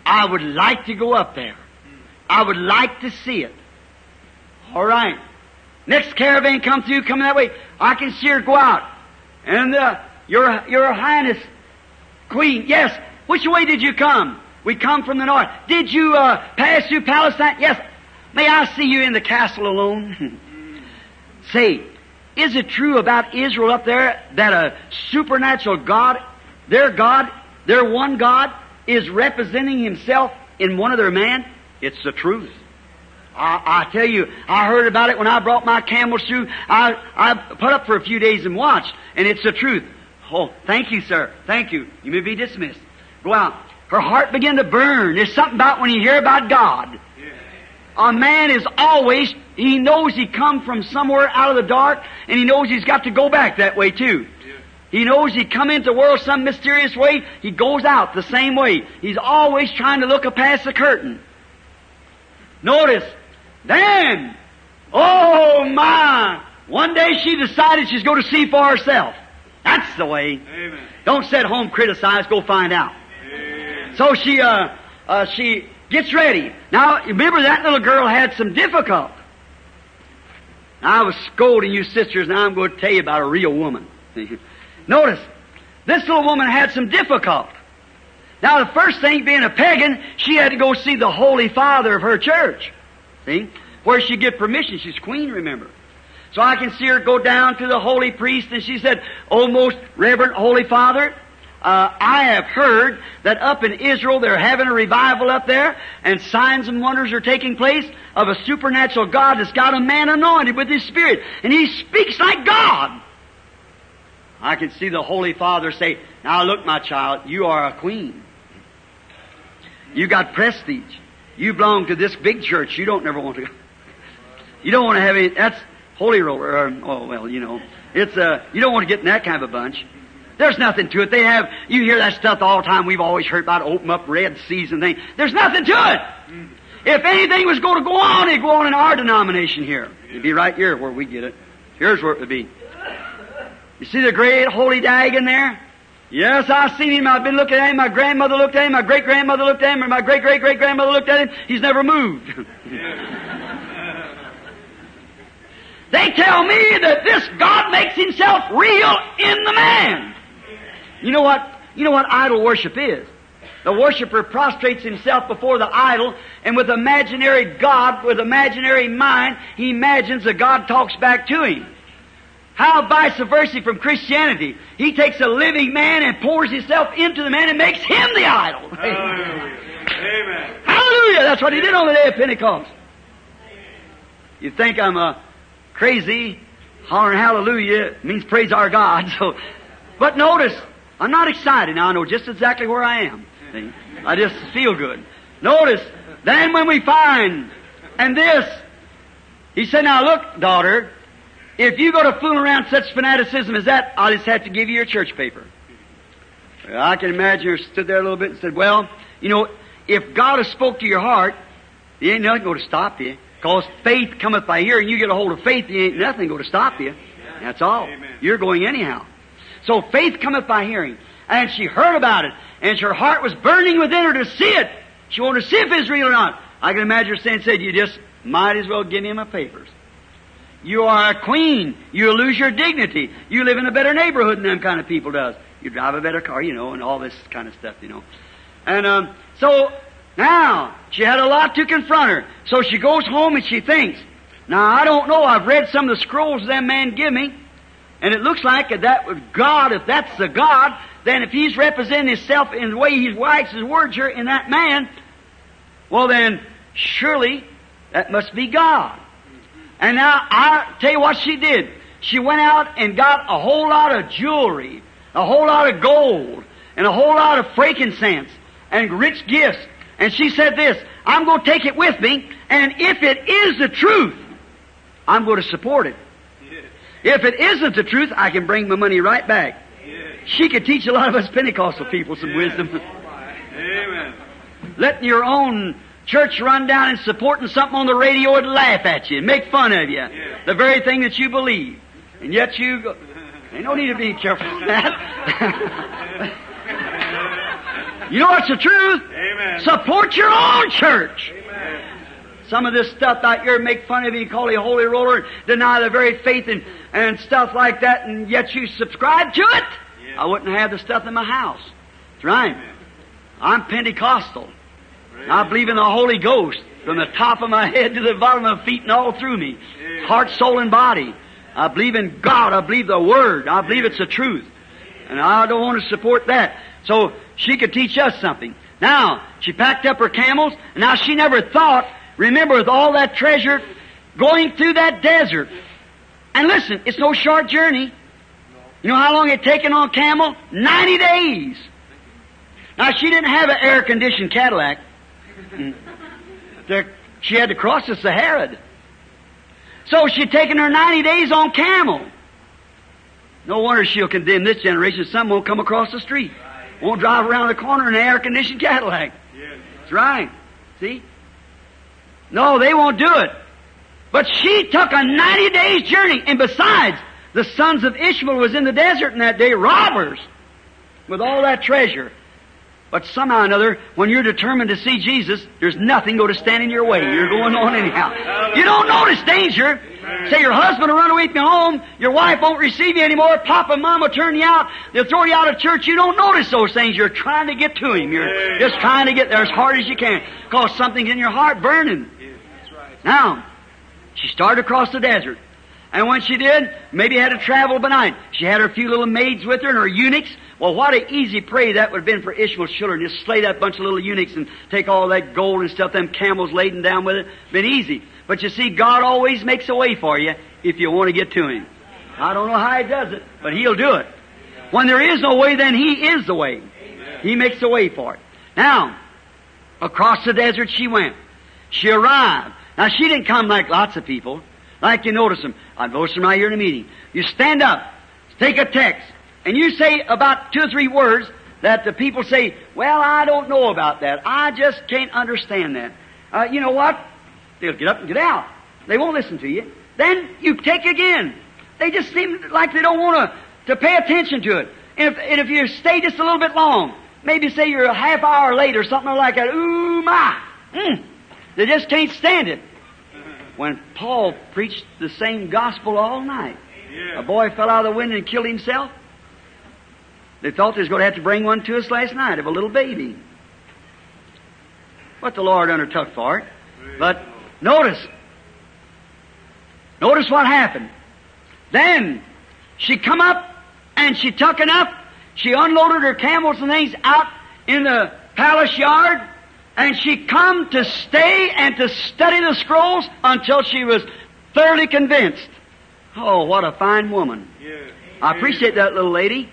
I would like to go up there. I would like to see it. All right. Next caravan come through, coming that way. I can see her go out. And your Highness, Queen, yes. Which way did you come? We come from the north. Did you pass through Palestine? Yes. May I see you in the castle alone? Say, is it true about Israel up there that a supernatural God, their one God, is representing Himself in one of their man? It's the truth. I tell you, I heard about it when I brought my camels through. I put up for a few days and watched, and it's the truth. Oh, thank you, sir. Thank you. You may be dismissed. Go out. Her heart began to burn. There's something about when you hear about God. Yeah. A man is always, he knows he come from somewhere out of the dark, and he knows he's got to go back that way too. Yeah. He knows he come into the world some mysterious way, he goes out the same way. He's always trying to look past the curtain. Notice, then, oh my, one day she decided she's going to see for herself. That's the way. Amen. Don't sit home, criticize, go find out. Amen. So she gets ready. Now, remember that little girl had some difficulty. Now, I was scolding you sisters, and I'm going to tell you about a real woman. Notice, this little woman had some difficulty. Now, the first thing, being a pagan, she had to go see the Holy Father of her church. See? Where she get permission. She's queen, remember. So I can see her go down to the holy priest, and she said, "O most reverend Holy Father, I have heard that up in Israel they're having a revival up there, and signs and wonders are taking place of a supernatural God that's got a man anointed with His Spirit, and he speaks like God." I can see the Holy Father say, "Now look, my child, you are a queen. You got prestige. You belong to this big church. You don't never want to go. You don't want to have any. That's holy roller. Oh well, you know. It's you don't want to get in that kind of a bunch. There's nothing to it. They have. You hear that stuff all the time. We've always heard about open up Red Seas and things. There's nothing to it. If anything was going to go on, it'd go on in our denomination here. It'd be right here where we get it. Here's where it would be. You see the great holy Dagon there? Yes, I've seen him. I've been looking at him. My grandmother looked at him. My great-grandmother looked at him. And my great-great-great-grandmother looked at him. He's never moved. They tell me that this God makes Himself real in the man. You know what? You know what idol worship is? The worshiper prostrates himself before the idol, and with imaginary God, with imaginary mind, he imagines that God talks back to him. How vice versa from Christianity? He takes a living man and pours himself into the man and makes him the idol. Hallelujah. Amen. Hallelujah! That's what He did on the day of Pentecost. You think I'm crazy? Hollering hallelujah means praise our God. So, but notice, I'm not excited. Now I know just exactly where I am. See? I just feel good. Notice, then when we find, and this, He said, "Now look, daughter, if you go to fooling around such fanaticism as that, I'll just have to give you your church paper." Well, I can imagine her stood there a little bit and said, "Well, you know, if God has spoke to your heart, there ain't nothing going to stop you. Because faith cometh by hearing. You get a hold of faith, there ain't nothing going to stop you. That's all. You're going anyhow. So faith cometh by hearing." And she heard about it, and her heart was burning within her to see it. She wanted to see if it was real or not. I can imagine her saying, "You just might as well give me my papers. You are a queen. You'll lose your dignity. You live in a better neighborhood than them kind of people does. You drive a better car, you know," and all this kind of stuff, you know. And so now she had a lot to confront her. So she goes home and she thinks, "Now I don't know. I've read some of the scrolls that man give me, and it looks like that with God, if that's the God, then if He's representing Himself in the way He writes His words here in that man, well then surely that must be God." And now, I tell you what she did. She went out and got a whole lot of jewelry, a whole lot of gold, and a whole lot of frankincense and rich gifts. And she said this, I'm going to take it with me, and if it is the truth, I'm going to support it. Yes. If it isn't the truth, I can bring my money right back. Yes. She could teach a lot of us Pentecostal people some wisdom. Amen. Letting your own church run down and supporting something on the radio would laugh at you and make fun of you. Yes. The very thing that you believe. And yet you go, ain't no need to be careful of that. You know what's the truth? Amen. Support your own church. Amen. Some of this stuff out here make fun of you, call you a holy roller, and deny the very faith and stuff like that, and yet you subscribe to it. Yes. I wouldn't have the stuff in my house. That's right. Amen. I'm Pentecostal. Praise. I believe in the Holy Ghost from the top of my head to the bottom of my feet and all through me. Yes. Heart, soul, and body. I believe in God. I believe the Word. I believe it's the truth. And I don't want to support that. So she could teach us something. Now, she packed up her camels. Now, she never thought, remember, with all that treasure, going through that desert. And listen, it's no short journey. You know how long it taken on camel? 90 days. Now, she didn't have an air-conditioned Cadillac. She had to cross the Sahara. So she'd taken her 90 days on camel. No wonder she'll condemn this generation. Some won't come across the street. Won't drive around the corner in an air-conditioned Cadillac. That's right. See? No, they won't do it. But she took a 90 days journey. And besides, the sons of Ishmael was in the desert in that day, robbers, with all that treasure. But somehow or another, when you're determined to see Jesus, there's nothing going to stand in your way. You're going on anyhow. You don't notice danger. Say your husband will run away from your home, your wife won't receive you anymore, Papa and Mom will turn you out, they'll throw you out of church. You don't notice those things. You're trying to get to Him. You're just trying to get there as hard as you can because something's in your heart burning. Now, she started across the desert. And when she did, maybe had to travel by night. She had her few little maids with her and her eunuchs. Well, what an easy prey that would have been for Ishmael's children. Just slay that bunch of little eunuchs and take all that gold and stuff, them camels laden down with it. Been easy. But you see, God always makes a way for you if you want to get to Him. I don't know how He does it, but He'll do it. When there is no way, then He is the way. He makes a way for it. Now, across the desert she went. She arrived. Now, she didn't come like lots of people. Like you notice them. I noticed them right here in a meeting. You stand up, take a text, and you say about 2 or 3 words that the people say, well, I don't know about that. I just can't understand that. You know what? They'll get up and get out. They won't listen to you. Then you take again. They just seem like they don't want to pay attention to it. And if you stay just a little bit long, maybe say you're a half hour late or something like that, ooh, my. They just can't stand it. When Paul preached the same gospel all night, a boy fell out of the window and killed himself. They thought they was going to have to bring one to us last night of a little baby. But the Lord undertook for it. But notice what happened. Then she come up and she took enough. She unloaded her camels and things out in the palace yard. And she come to stay and to study the scrolls until she was thoroughly convinced. Oh, what a fine woman. Yeah. I appreciate that little lady.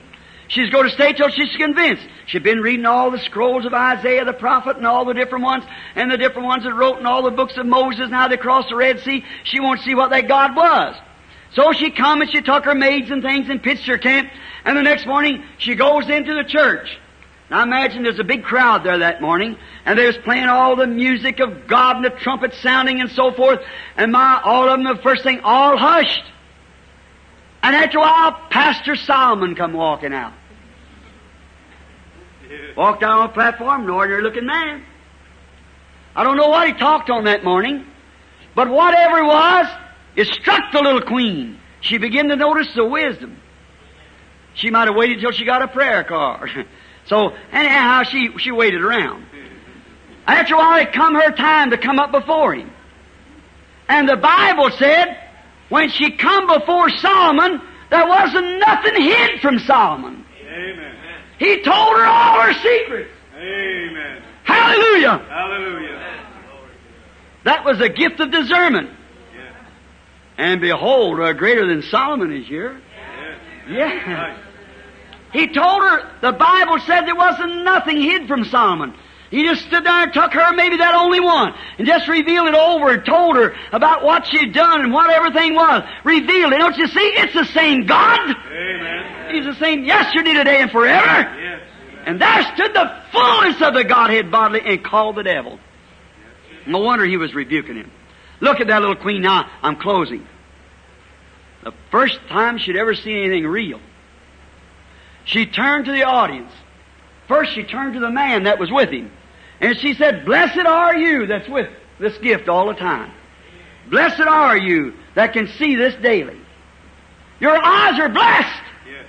She's going to stay till she's convinced. She'd been reading all the scrolls of Isaiah the prophet and all the different ones, and the different ones that wrote in all the books of Moses and how they crossed the Red Sea. She won't see what that God was. So she come and she took her maids and things and pitched her tent, and the next morning she goes into the church. Now imagine there's a big crowd there that morning, and they was playing all the music of God and the trumpet sounding and so forth, and all of them, the first thing, all hushed. And after a while, Pastor Solomon come walking out. Walked out on a platform, an ordinary-looking man. I don't know what he talked on that morning, but whatever it was, it struck the little queen. She began to notice the wisdom. She might have waited till she got a prayer card. So, anyhow, she waited around. After a while, it come her time to come up before him. And the Bible said, when she come before Solomon, there wasn't nothing hid from Solomon. Amen. He told her all her secrets. Amen. Hallelujah. Hallelujah. That was a gift of discernment. Yeah. And behold, greater than Solomon is here. Yeah. Yeah. He told her, the Bible said there wasn't nothing hid from Solomon. He just stood there and took her, maybe that only one, and just revealed it over and told her about what she'd done and what everything was. Revealed it. Don't you see? It's the same God. Amen. He's the same yesterday, today, and forever. Yes. And there stood the fullness of the Godhead bodily and called the devil. No wonder he was rebuking him. Look at that little queen now. I'm closing. The first time she'd ever seen anything real. She turned to the audience. First she turned to the man that was with him. And she said, "Blessed are you that's with this gift all the time. Blessed are you that can see this daily. Your eyes are blessed." Yes.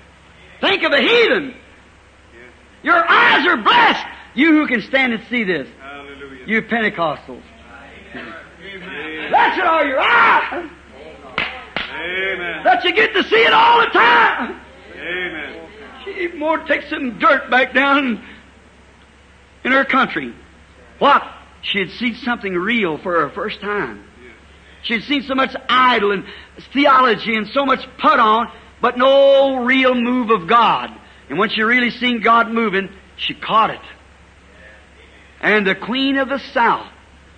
Think of a heathen. Yes. "Your eyes are blessed, you who can stand and see this." Hallelujah. You Pentecostals. Amen. Blessed are your eyes. Amen. That you get to see it all the time. Amen. She more takes some dirt back down in her country. What? She had seen something real for her first time. She had seen so much idol and theology and so much put on, but no real move of God. And when she really seen God moving, she caught it. "And the Queen of the South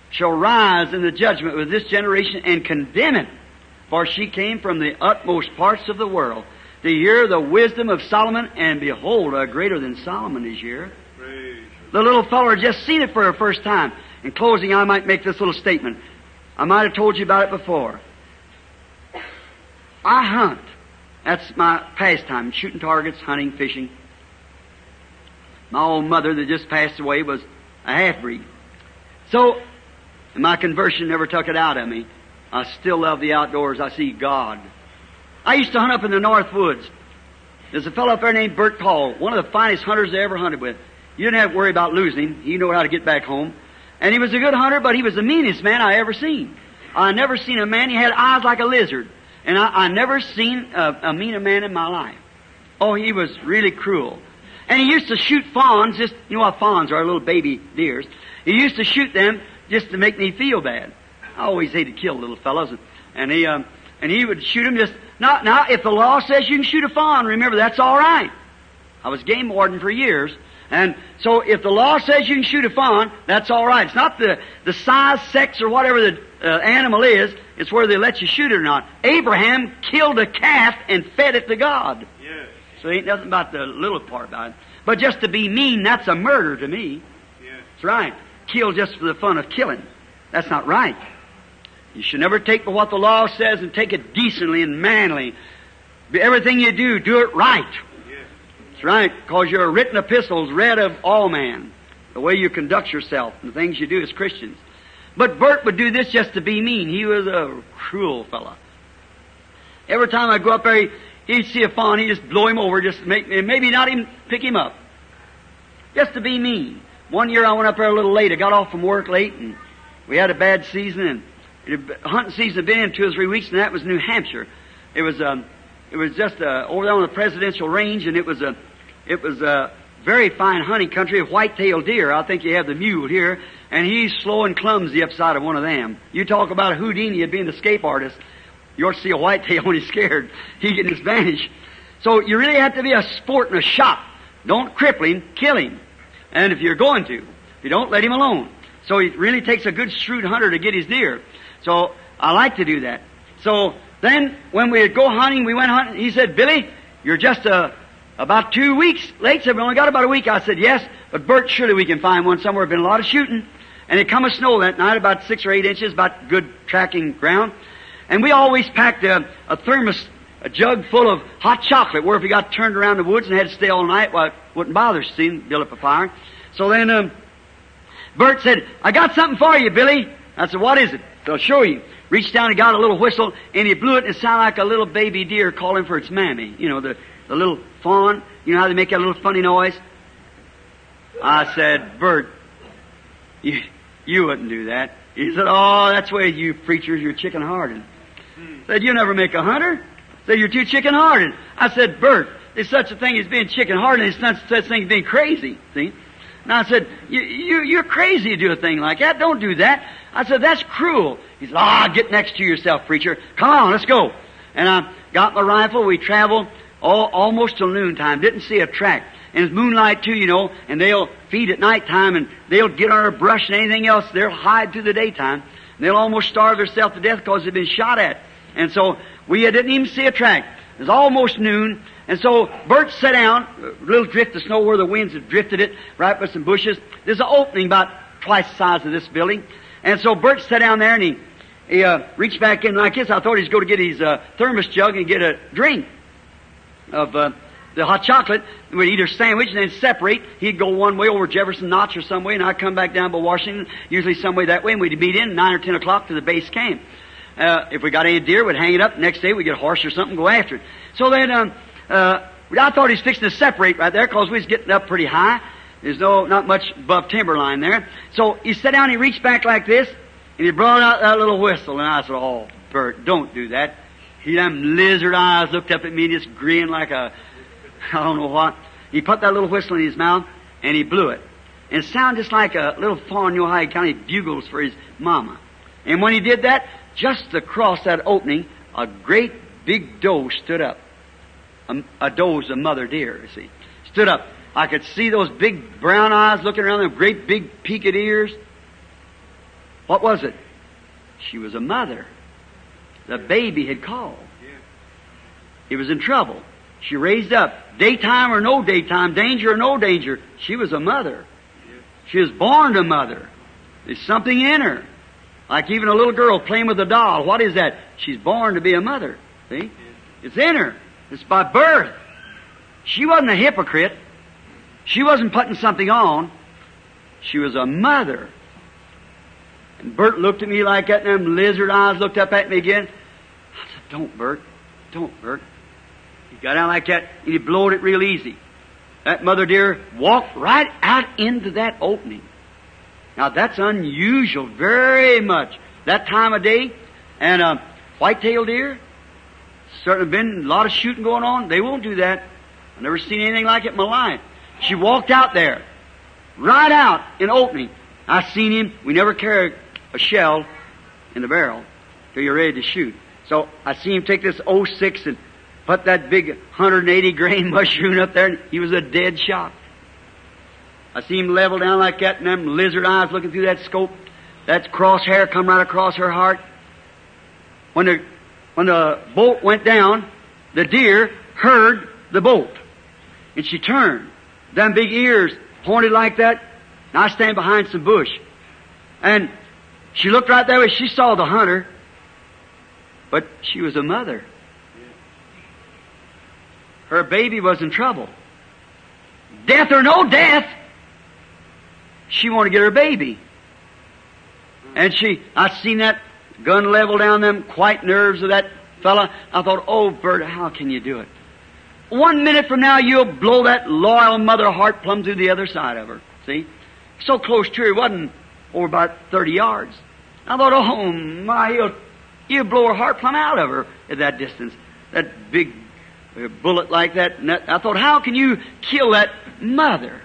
shall rise in the judgment with this generation and condemn it, for she came from the utmost parts of the world to hear the wisdom of Solomon, and behold, a greater than Solomon is here." The little fellow had just seen it for her first time. In closing, I might make this little statement. I might have told you about it before. I hunt. That's my pastime, shooting targets, hunting, fishing. My old mother that just passed away was a half-breed. So, my conversion never took it out of me. I still love the outdoors. I see God. I used to hunt up in the North Woods. There's a fellow up there named Bert Call, one of the finest hunters I ever hunted with. You didn't have to worry about losing him. He knew how to get back home. And he was a good hunter, but he was the meanest man I ever seen. I never seen a man. He had eyes like a lizard. And I never seen a meaner man in my life. Oh, he was really cruel. And he used to shoot fawns. Just, you know what fawns are, little baby deers. He used to shoot them just to make me feel bad. I always hated to kill little fellows. And he would shoot them just... Now, if the law says you can shoot a fawn, remember, that's all right. I was game warden for years. And so if the law says you can shoot a fawn, that's all right. It's not the size, sex, or whatever the animal is. It's whether they let you shoot it or not. Abraham killed a calf and fed it to God. Yes. So ain't nothing about the little part about it. But just to be mean, that's a murder to me. Yes. That's right. Kill just for the fun of killing. That's not right. You should never take what the law says and take it decently and manly. Everything you do, do it right. Yes. That's right, because your written epistles read of all man, the way you conduct yourself and the things you do as Christians. But Bert would do this just to be mean. He was a cruel fellow. Every time I'd go up there, he'd see a fawn, he'd just blow him over, just make, and maybe not even pick him up. Just to be mean. One year I went up there a little late. I got off from work late, and we had a bad season, and the hunting season had been in 2 or 3 weeks, and that was New Hampshire. It was just over there on the presidential range, and it was a very fine hunting country of white-tailed deer. I think you have the mule here, and he's slow and clumsy upside of one of them. You talk about a Houdini had been an escape artist. You ought to see a white-tail when he's scared. He can just vanish. So you really have to be a sport and a shot. Don't cripple him, kill him. And if you're going to, you don't let him alone. So it really takes a good shrewd hunter to get his deer. So I like to do that. So then when we'd go hunting, we went hunting. He said, "Billy, you're just about 2 weeks late." Said, "We only got about a week." I said, "Yes, but Bert, surely we can find one somewhere. Been a lot of shooting." And it come a snow that night, about 6 or 8 inches, about good tracking ground. And we always packed a thermos, a jug full of hot chocolate, where if we got turned around the woods and had to stay all night, well, it wouldn't bother seeing build up a fire. So then Bert said, "I got something for you, Billy." I said, "What is it?" "I'll show you." Reached down and got a little whistle, and he blew it, and it sounded like a little baby deer calling for its mammy. You know, the little fawn. You know how they make that little funny noise? I said, "Bert, you wouldn't do that." He said, "Oh, that's where you preachers, you're chicken-hearted." I said, "You never make a hunter." I said, "You're too chicken-hearted." I said, "Bert, there's such a thing as being chicken-hearted, and there's such a thing as being crazy." See? And I said, you're crazy to do a thing like that. Don't do that. I said, "That's cruel." He said, "Ah, get next to yourself, preacher. Come on, let's go." And I got my rifle. We traveled almost till noontime. Didn't see a track. And it's moonlight too, you know, and they'll feed at nighttime, and they'll get on a brush and anything else. They'll hide through the daytime. And they'll almost starve themselves to death because they've been shot at. And so we didn't even see a track. It was almost noon, and so Bert sat down, a little drift of snow where the winds had drifted it, right by some bushes. There's an opening about twice the size of this building. And so Bert sat down there, and he reached back in like this. I thought he'd go to get his thermos jug and get a drink of the hot chocolate. We'd eat a sandwich and then separate. He'd go one way over Jefferson Notch or some way, and I'd come back down by Washington, usually some way that way, and we'd meet in 9 or 10 o'clock to the base camp. If we got any deer, we'd hang it up. Next day, we'd get a horse or something, go after it. So then, I thought he's fixing to separate right there because we was getting up pretty high. There's not much above timberline there. So he sat down, he reached back like this, and he brought out that little whistle. And I said, "Oh, Bert, don't do that." He them lizard eyes looked up at me and just grinned like a, I don't know what. He put that little whistle in his mouth, and he blew it. And it sounded just like a little fawn, Ohio County bugles for his mama. And when he did that, just across that opening, a great big doe stood up. A doe's a mother deer, you see. Stood up. I could see those big brown eyes looking around them, great big peaked ears. What was it? She was a mother. The baby had called. It was in trouble. She raised up. Daytime or no daytime, danger or no danger, she was a mother. She was born a mother. There's something in her. Like even a little girl playing with a doll. What is that? She's born to be a mother. See? It's in her. It's by birth. She wasn't a hypocrite. She wasn't putting something on. She was a mother. And Bert looked at me like that, and them lizard eyes looked up at me again. I said, "Don't, Bert. Don't, Bert." He got out like that, and he blowed it real easy. That mother deer walked right out into that opening. Now, that's unusual, very much. That time of day, and white-tailed deer, certainly been a lot of shooting going on. They won't do that. I've never seen anything like it in my life. She walked out there, right out in opening. I seen him. We never carry a shell in the barrel till you're ready to shoot. So I seen him take this 06 and put that big 180-grain mushroom up there, and he was a dead shot. I see him level down like that, and them lizard eyes looking through that scope. That crosshair come right across her heart. When the bolt went down, the deer heard the bolt. And she turned. Them big ears pointed like that. And I stand behind some bush. And she looked right that way. She saw the hunter. But she was a mother. Her baby was in trouble. Death or no death, she wanted to get her baby. And I seen that gun level down them quiet nerves of that fella. I thought, "Oh, Bert, how can you do it? 1 minute from now, you'll blow that loyal mother heart plumb through the other side of her." See? So close to her, it wasn't over about 30 yards. I thought, "Oh, my, he'll blow her heart plumb out of her at that distance." That big bullet like that. And I thought, how can you kill that mother?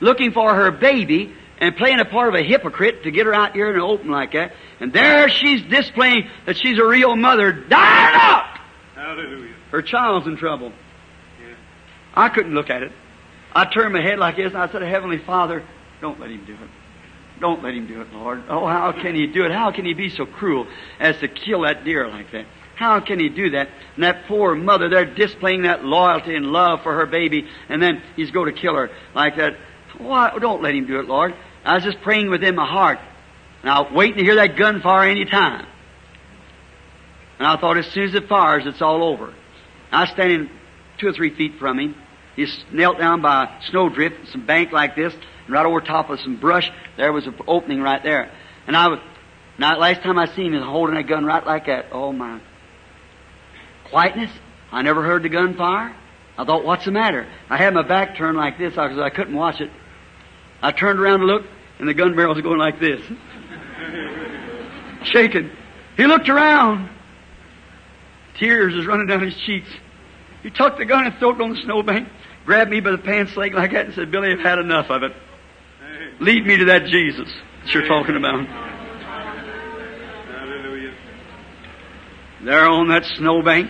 Looking for her baby and playing a part of a hypocrite to get her out here in the open like that. And there she's displaying that she's a real mother, dying up. Hallelujah. Her child's in trouble. Yeah. I couldn't look at it. I turned my head like this, and I said, "Heavenly Father, don't let him do it. Don't let him do it, Lord. Oh, how can he do it? How can he be so cruel as to kill that deer like that? How can he do that?" And that poor mother, they're displaying that loyalty and love for her baby, and then he's going to kill her like that. Why? Don't let him do it, Lord. I was just praying within my heart. And I was waiting to hear that gunfire any time. And I thought, as soon as it fires, it's all over. I was standing 2 or 3 feet from him. He knelt down by a snowdrift, some bank like this, and right over top of some brush, there was an opening right there. And last time I seen him, he was holding a gun right like that. Oh, my. Quietness. I never heard the gunfire. I thought, what's the matter? I had my back turned like this because I couldn't watch it. I turned around to look, and the gun barrel's going like this. Shaking. He looked around. Tears was running down his cheeks. He tucked the gun and threw it on the snowbank, grabbed me by the pants leg like that, and said, "Billy, I've had enough of it. Lead me to that Jesus that you're talking about." Hallelujah. There on that snowbank,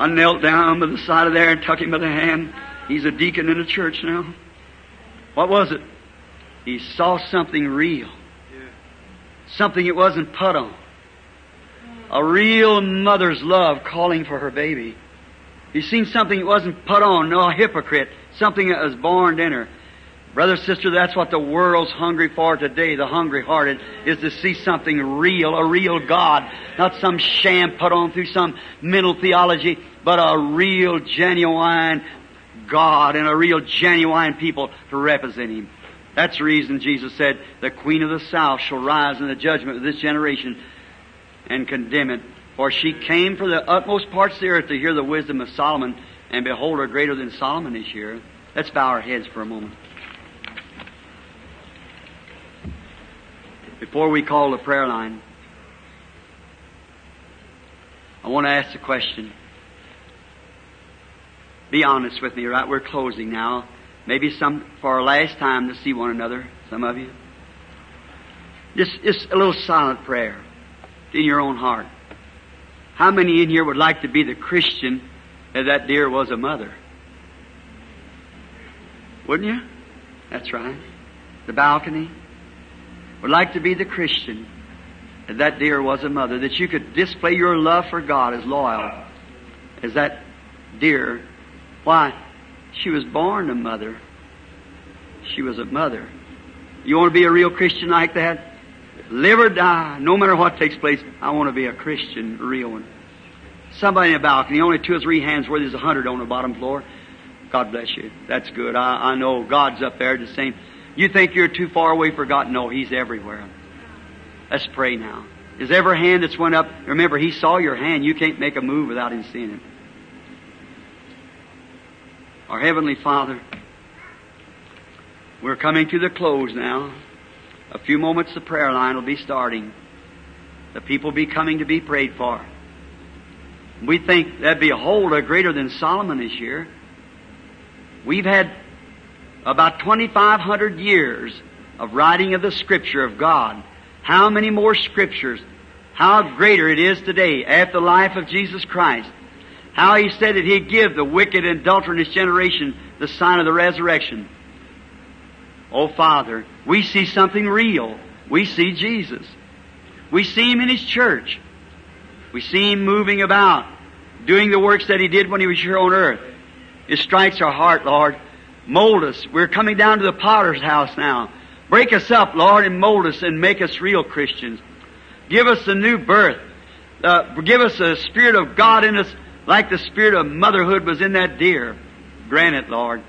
I knelt down by the side of there and took him by the hand. He's a deacon in the church now. What was it? He saw something real. Something it wasn't put on. A real mother's love calling for her baby. He seen something it wasn't put on, no hypocrite. Something that was born in her. Brother, sister, that's what the world's hungry for today, the hungry-hearted, is to see something real, a real God, not some sham put on through some mental theology, but a real, genuine God and a real, genuine people to represent Him. That's the reason Jesus said, the Queen of the South shall rise in the judgment of this generation and condemn it. For she came for the utmost parts of the earth to hear the wisdom of Solomon, and behold, her greater than Solomon is here. Let's bow our heads for a moment. Before we call the prayer line, I want to ask the question. Be honest with me, right? We're closing now. Maybe some for our last time to see one another, some of you. Just a little silent prayer in your own heart. How many in here would like to be the Christian that that dear was a mother? Wouldn't you? That's right. The balcony. Would like to be the Christian that that dear was a mother, that you could display your love for God as loyal as that dear. Why? She was born a mother. She was a mother. You want to be a real Christian like that? Live or die, no matter what takes place, I want to be a Christian, a real one. Somebody in the balcony, only 2 or 3 hands worth, there's 100 on the bottom floor. God bless you. That's good. I know God's up there the same. You think you're too far away for God? No, He's everywhere. Let's pray now. Is every hand that's went up, remember, He saw your hand. You can't make a move without Him seeing it. Our Heavenly Father, we're coming to the close now. A few moments the prayer line will be starting. The people will be coming to be prayed for. We think that behold, a greater than Solomon this year. We've had about 2,500 years of writing of the Scripture of God. How many more Scriptures? How greater it is today after the life of Jesus Christ. How He said that He'd give the wicked and adulterous generation the sign of the resurrection. Oh, Father, we see something real. We see Jesus. We see Him in His church. We see Him moving about, doing the works that He did when He was here on earth. It strikes our heart, Lord. Mold us. We're coming down to the potter's house now. Break us up, Lord, and mold us and make us real Christians. Give us a new birth. Give us a Spirit of God in us like the Spirit of motherhood was in that deer. Grant it, Lord.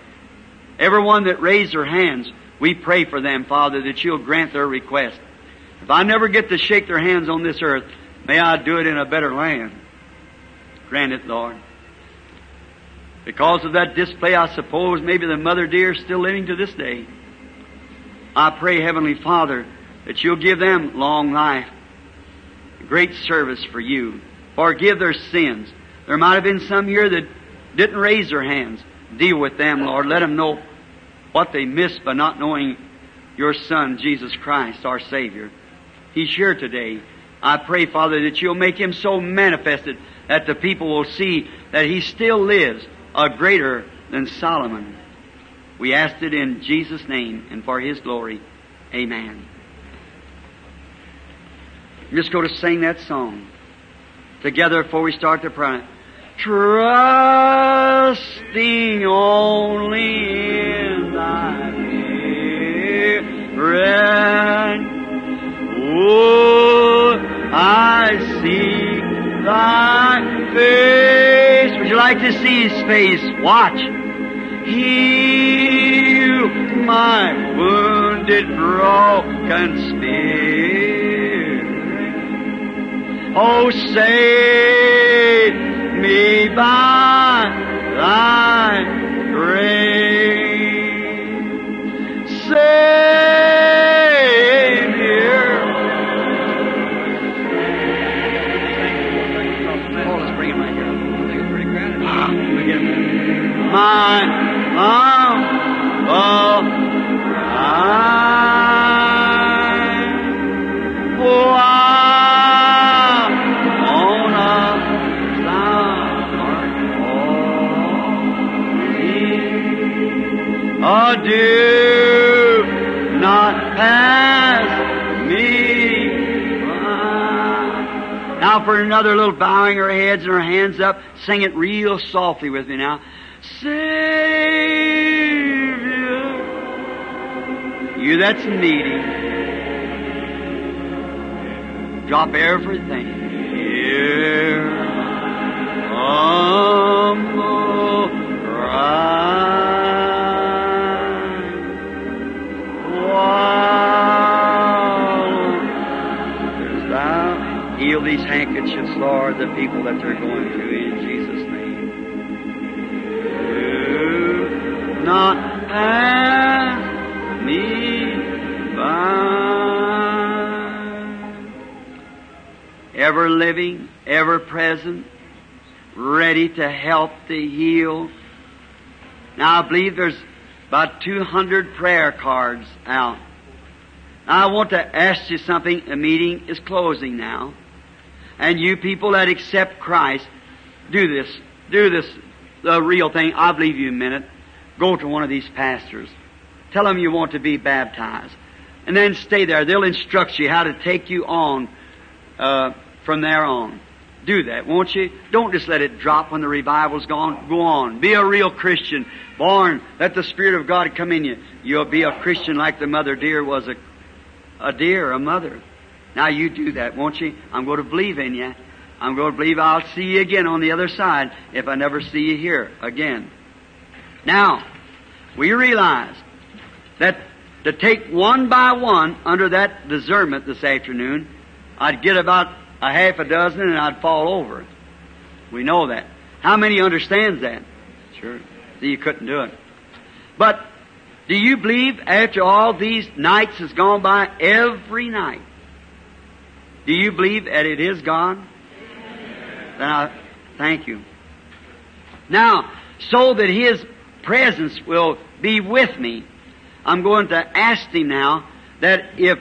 Everyone that raised their hands, we pray for them, Father, that You'll grant their request. If I never get to shake their hands on this earth, may I do it in a better land. Grant it, Lord. Because of that display, I suppose, maybe the mother deer is still living to this day. I pray, Heavenly Father, that You'll give them long life, great service for You. Forgive their sins. There might have been some here that didn't raise their hands. Deal with them, Lord. Let them know what they missed by not knowing Your Son, Jesus Christ, our Savior. He's here today. I pray, Father, that You'll make Him so manifested that the people will see that He still lives, a greater than Solomon. We asked it in Jesus' name and for His glory. Amen. We're just going to sing that song together before we start the prayer. Trusting only in Thy mercy, oh, I seek Thy face. Would you like to see His face? Watch. Heal my wounded, broken spirit. Oh, save me by Thy grace. Savior. Paul is bringing my hero. My love, oh, I'm on a cloud. Oh, do not pass me by. Now for another little bowing her heads and her hands up. Sing it real softly with me now. Savior, you that's needy, drop everything here. Thou heal these handkerchiefs, Lord, the people that they're going to, in Jesus' name. Do not pass me by. Ever living, ever present, ready to help, to heal. Now I believe there's about 200 prayer cards out. Now I want to ask you something. The meeting is closing now. And you people that accept Christ, do this, the real thing. I believe you meant it. Go to one of these pastors. Tell them you want to be baptized. And then stay there. They'll instruct you how to take you on from there on. Do that, won't you? Don't just let it drop when the revival's gone. Go on. Be a real Christian. Born. Let the Spirit of God come in you. You'll be a Christian like the mother deer was a deer, a mother. Now you do that, won't you? I'm going to believe in you. I'm going to believe I'll see you again on the other side if I never see you here again. Now, we realize that to take one by one under that discernment this afternoon, I'd get about a half a dozen and I'd fall over. We know that. How many understands that? Sure. You couldn't do it. But do you believe after all these nights has gone by, every night, do you believe that it is God? Then I thank you. Now, so that His presence will be with me, I'm going to ask Him now that if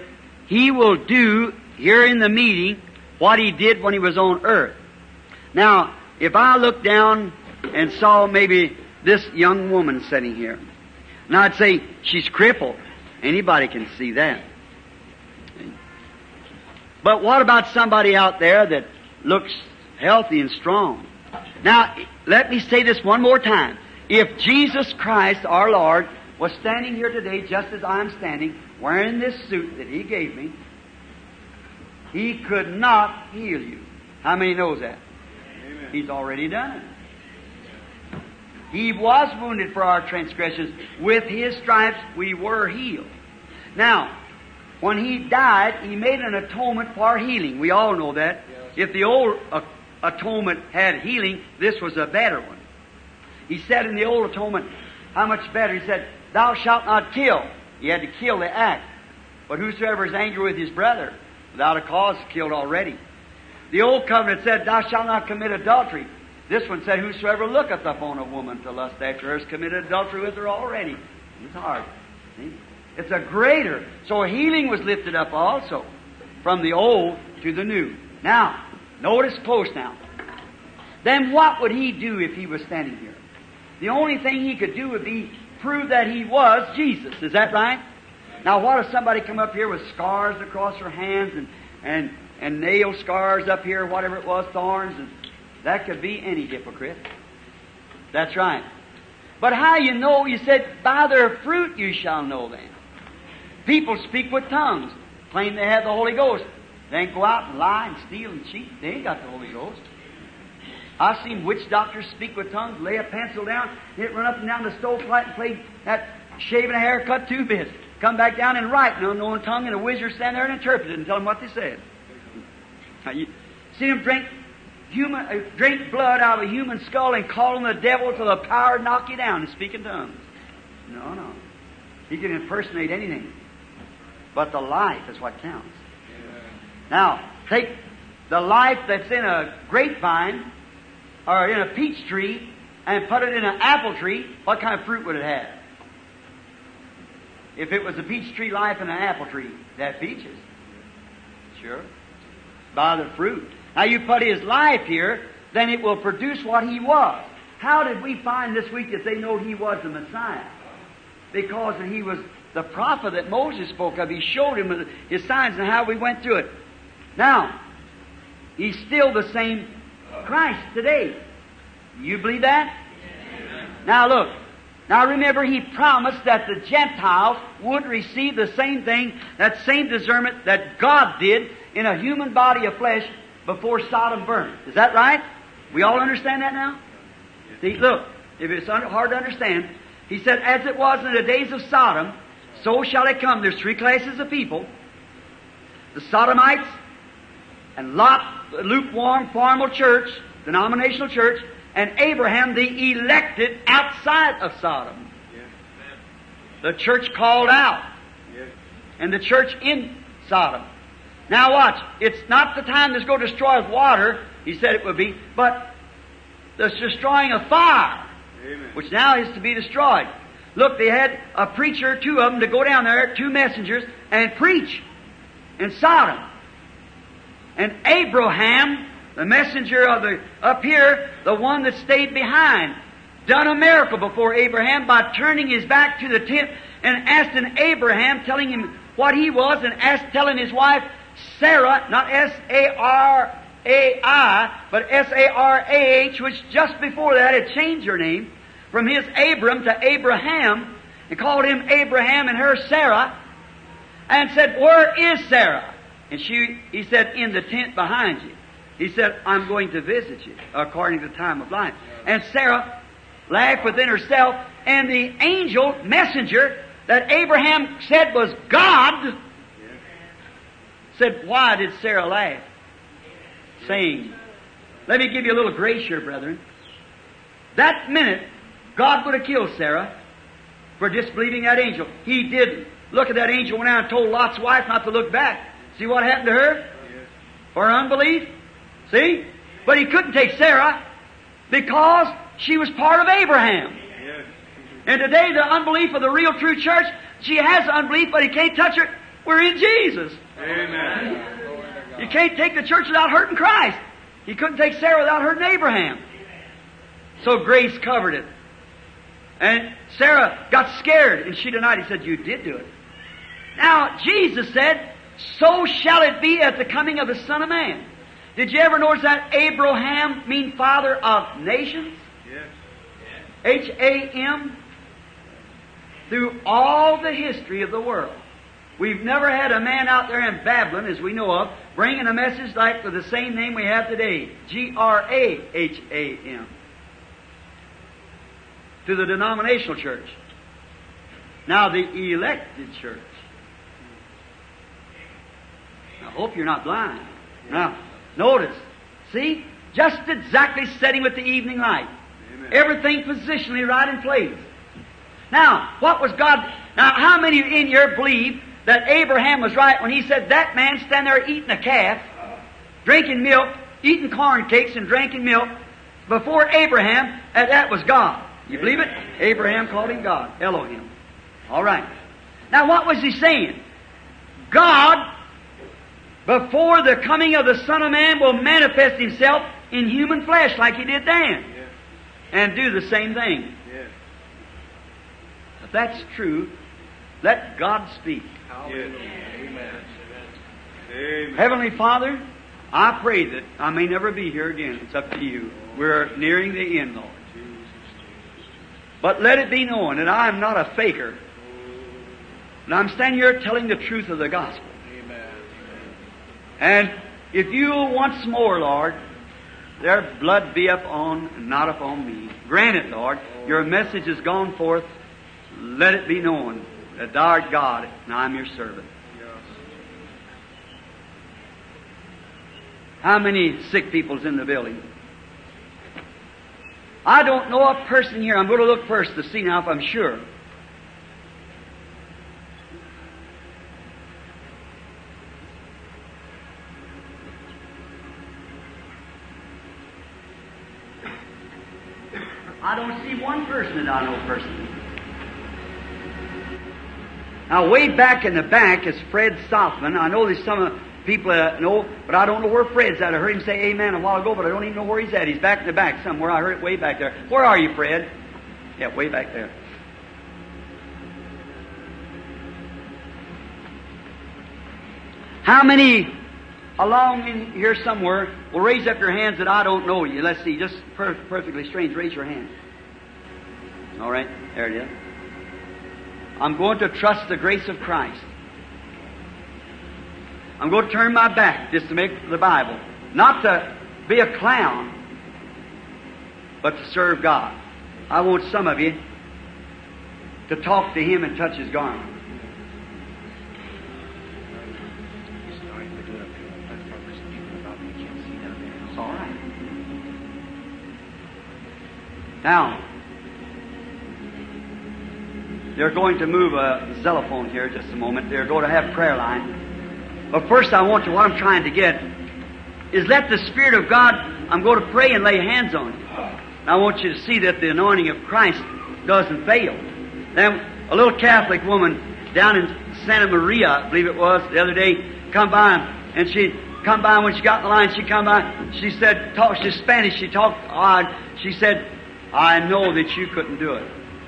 He will do here in the meeting what He did when He was on earth. Now, if I looked down and saw maybe this young woman sitting here, and I'd say, she's crippled. Anybody can see that. But what about somebody out there that looks healthy and strong? Now, let me say this one more time. If Jesus Christ, our Lord, was standing here today just as I'm standing, wearing this suit that He gave me, He could not heal you. How many knows that? Amen. He's already done it. He was wounded for our transgressions. With His stripes we were healed. Now, when He died, He made an atonement for our healing. We all know that. Yes. If the old atonement had healing, this was a better one. He said in the old atonement, how much better? He said, thou shalt not kill. You had to kill the act. But whosoever is angry with his brother, without a cause, killed already. The old covenant said, thou shalt not commit adultery. This one said, whosoever looketh upon a woman to lust after her has committed adultery with her already. It's hard. See? It's a greater. So healing was lifted up also from the old to the new. Now, notice close now. Then what would He do if He was standing here? The only thing He could do would be prove that He was Jesus. Is that right? Now, what if somebody come up here with scars across her hands and nail scars up here, whatever it was, thorns? And that could be any hypocrite. That's right. But how you know? You said, by their fruit you shall know them. People speak with tongues, claim they have the Holy Ghost. They go out and lie and steal and cheat. They ain't got the Holy Ghost. I've seen witch doctors speak with tongues, lay a pencil down, hit, run up and down the stovepipe and play that shaving a haircut two bits. Come back down and write in an unknown tongue, and a wizard stand there and interpret it and tell them what they said. Now, you see them drink blood out of a human skull and call on the devil till the power knock you down and speak in tongues. No. He can impersonate anything. But the life is what counts. Yeah. Now, take the life that's in a grapevine or in a peach tree and put it in an apple tree. What kind of fruit would it have? If it was a peach tree life and an apple tree, that peaches. Sure. By the fruit. Now you put His life here, then it will produce what He was. How did we find this week that they know He was the Messiah? because he was the prophet that Moses spoke of. He showed him his signs and how we went through it. Now, he's still the same Christ today. You believe that? Yes. Now look. Now remember, he promised that the Gentiles would receive the same thing, that same discernment that God did in a human body of flesh before Sodom burned. Is that right? We all understand that now? See, look, if it's hard to understand, he said, as it was in the days of Sodom, so shall it come. There's three classes of people. The Sodomites, and Lot, the lukewarm, formal church, denominational church, and Abraham, the elected outside of Sodom. The church called out. And the church in Sodom. Now watch, it's not the time that's going to destroy with water, he said it would be, but the destroying of fire, amen, which now is to be destroyed. Look, they had a preacher, two of them, to go down there, two messengers, and preach in Sodom. And Abraham, the messenger of the up here, the one that stayed behind, done a miracle before Abraham by turning his back to the tent and asking Abraham, telling him what he was, and telling his wife, Sarah, not S-A-R-A-I, but S-A-R-A-H, which just before that had changed her name from his Abram to Abraham, and called him Abraham and her Sarah, and said, where is Sarah? And he said, in the tent behind you. He said, I'm going to visit you according to the time of life. And Sarah laughed within herself, and the angel messenger that Abraham said was God said, why did Sarah laugh? Saying, let me give you a little grace here, brethren. That minute, God would have killed Sarah for disbelieving that angel. He didn't. Look at that angel went out and told Lot's wife not to look back. See what happened to her? For her unbelief? See? But he couldn't take Sarah because she was part of Abraham. And today the unbelief of the real true church, she has unbelief, but he can't touch her. We're in Jesus. Amen. You can't take the church without hurting Christ. He couldn't take Sarah without hurting Abraham. So grace covered it. And Sarah got scared, and she denied. He said, you did do it. Now, Jesus said, so shall it be at the coming of the Son of Man. Did you ever notice that Abraham mean father of nations? Yes. H-A-M. Through all the history of the world, we've never had a man out there in Babylon, as we know of, bringing a message like with the same name we have today. G-R-A-H-A-M. To the denominational church. Now the elected church. I hope you're not blind. Now, notice. See? Just exactly setting with the evening light. Amen. Everything positionally right in place. Now, what was God... Now, how many in here believe that Abraham was right when he said, that man stand there eating a calf, drinking milk, eating corn cakes and drinking milk, before Abraham, and that was God. You believe it? Abraham called him God. Elohim. All right. Now, what was he saying? God... before the coming of the Son of Man will manifest Himself in human flesh like He did then. Yes. And do the same thing. Yes. If that's true, let God speak. Yes. Amen. Amen. Heavenly Father, I pray that I may never be here again. It's up to you. We're nearing the end, Lord. But let it be known that I am not a faker. And I'm standing here telling the truth of the gospel. And if you once more, Lord, their blood be upon and not upon me. Grant it, Lord. Your message has gone forth. Let it be known that thou art God, and I am your servant. How many sick people's in the building? I don't know a person here. I'm going to look first to see now if I'm sure. I don't see one person that I know personally. Now, way back in the back is Fred Soffman. I know there's some people that know, but I don't know where Fred's at. I heard him say amen a while ago, but I don't even know where he's at. He's back in the back somewhere. I heard it way back there. Where are you, Fred? Yeah, way back there. How many along in here somewhere will raise up your hands that I don't know you? Let's see, just perfectly strange. Raise your hand. All right, there it is. I'm going to trust the grace of Christ. I'm going to turn my back just to make the Bible. Not to be a clown, but to serve God. I want some of you to talk to Him and touch His garment. It's all right. Now, they're going to move a xylophone here just a moment. They're going to have prayer line. But first I want to, what I'm trying to get is let the Spirit of God, I'm going to pray and lay hands on you. And I want you to see that the anointing of Christ doesn't fail. Now, a little Catholic woman down in Santa Maria, I believe it was, the other day, come by, and she come by when she got in the line, she come by, she said, she's Spanish, she talked odd, she said, I know that you couldn't do it.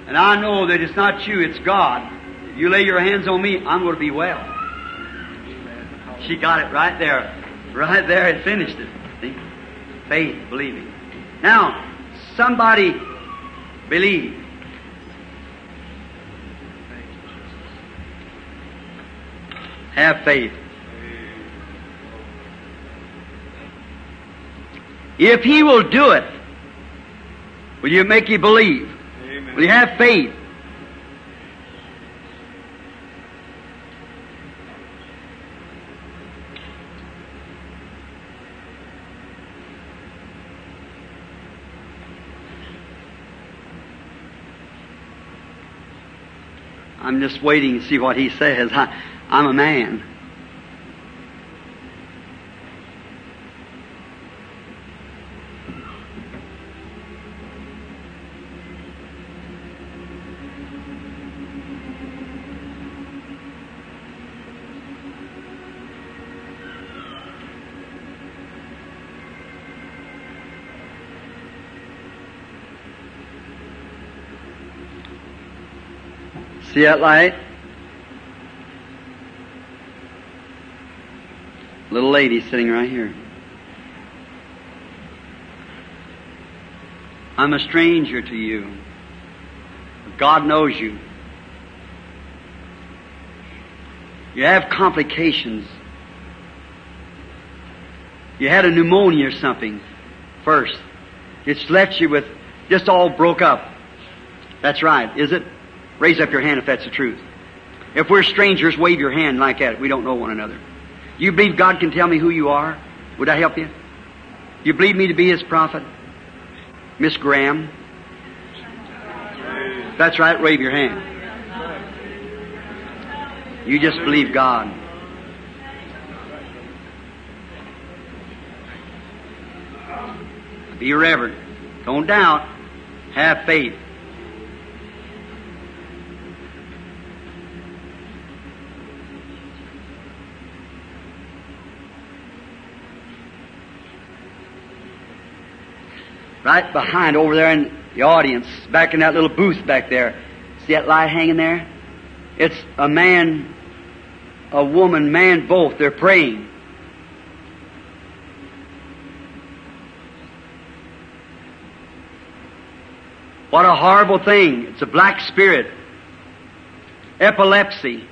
And I know that it's not you, it's God. If you lay your hands on me, I'm going to be well. She got it right there. Right there, it finished it. See? Faith, believing. Now, somebody believe. Have faith. If He will do it, will you make you believe? Amen. Will you have faith? I'm just waiting to see what He says. I'm a man. See that light? Little lady sitting right here. I'm a stranger to you. God knows you. You have complications. You had a pneumonia or something first. It's left you with just all broke up. That's right, is it? Raise up your hand if that's the truth. If we're strangers, wave your hand like that. We don't know one another. You believe God can tell me who you are? Would I help you? You believe me to be His prophet? Miss Graham? That's right, wave your hand. You just believe God. Be reverent. Don't doubt. Have faith. Right behind, over there in the audience, back in that little booth back there. See that light hanging there? It's a man, a woman, man, both. They're praying. What a horrible thing. It's a black spirit. Epilepsy.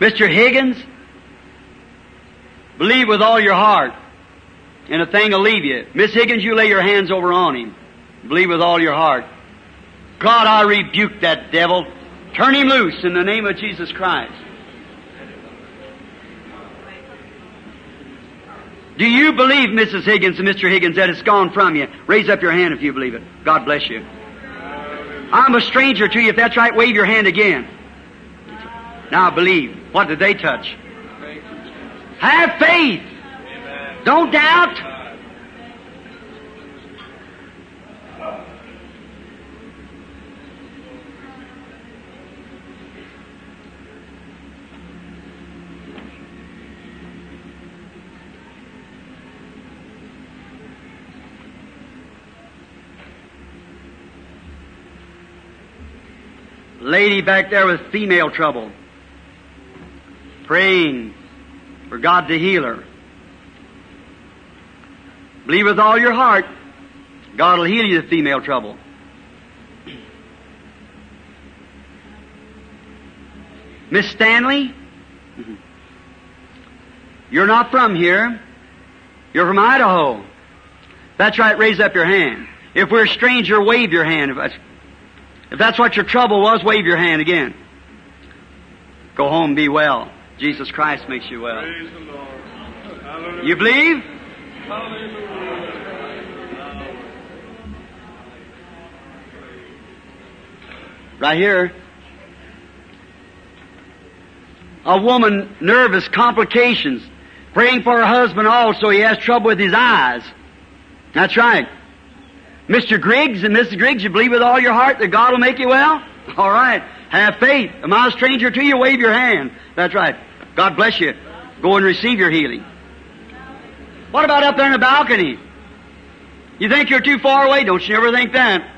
Mr. Higgins, believe with all your heart, and a thing will leave you. Miss Higgins, you lay your hands over on him. Believe with all your heart. God, I rebuke that devil. Turn him loose in the name of Jesus Christ. Do you believe, Mrs. Higgins and Mr. Higgins, that it's gone from you? Raise up your hand if you believe it. God bless you. I'm a stranger to you. If that's right, wave your hand again. Now believe. What did they touch? Have faith. Amen. Don't doubt. lady back there with female trouble, praying for God to heal her. Believe with all your heart, God will heal you of female trouble. Miss Stanley, you're not from here. You're from Idaho. That's right, raise up your hand. If we're a stranger, wave your hand. If that's what your trouble was, wave your hand again. Go home, be well. Jesus Christ makes you well. Praise the Lord. Hallelujah. You believe? Hallelujah. Right here. A woman, nervous, complications, praying for her husband also. He has trouble with his eyes. That's right. Mr. Griggs and Mrs. Griggs, you believe with all your heart that God will make you well? All right. Have faith. Am I a stranger to you? Wave your hand. That's right. God bless you. Go and receive your healing. What about up there in the balcony? You think you're too far away? Don't you ever think that.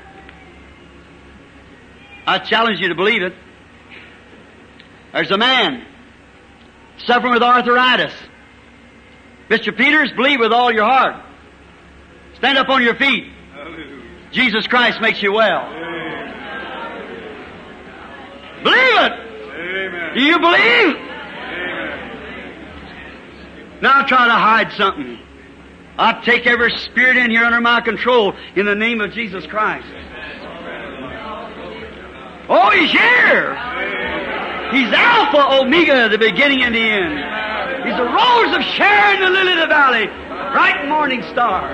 I challenge you to believe it. There's a man suffering with arthritis. Mr. Peters, believe with all your heart. Stand up on your feet. Hallelujah. Jesus Christ makes you well. Amen. Believe it. Amen. Do you believe? Amen. Now try to hide something. I take every spirit in here under my control in the name of Jesus Christ. Oh, He's here. He's Alpha, Omega, the beginning and the end. He's the rose of Sharon, the lily of the valley, bright morning star.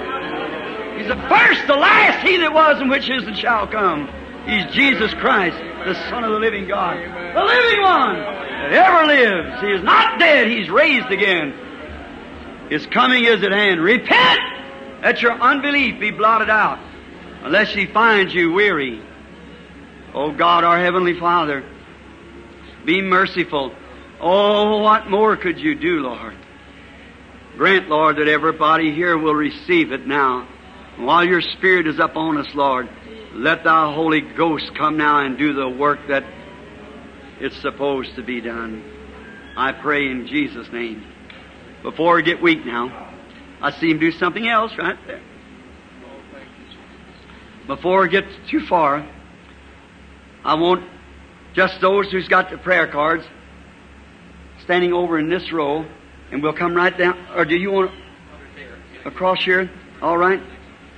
He's the first, the last, He that was and which is and shall come. He's Jesus Christ, the Son of the living God, the living one that ever lives. He is not dead. He's raised again. His coming is at hand. Repent that your unbelief be blotted out unless He finds you weary. Oh God, our Heavenly Father, be merciful. Oh, what more could you do, Lord? Grant, Lord, that everybody here will receive it now. And while your Spirit is upon us, Lord, let thy Holy Ghost come now and do the work that it's supposed to be done. I pray in Jesus' name. Before I get weak now, I see Him do something else right there. Before I get too far, I want just those who's got the prayer cards standing over in this row, and we'll come right down. Or do you want across here? All right.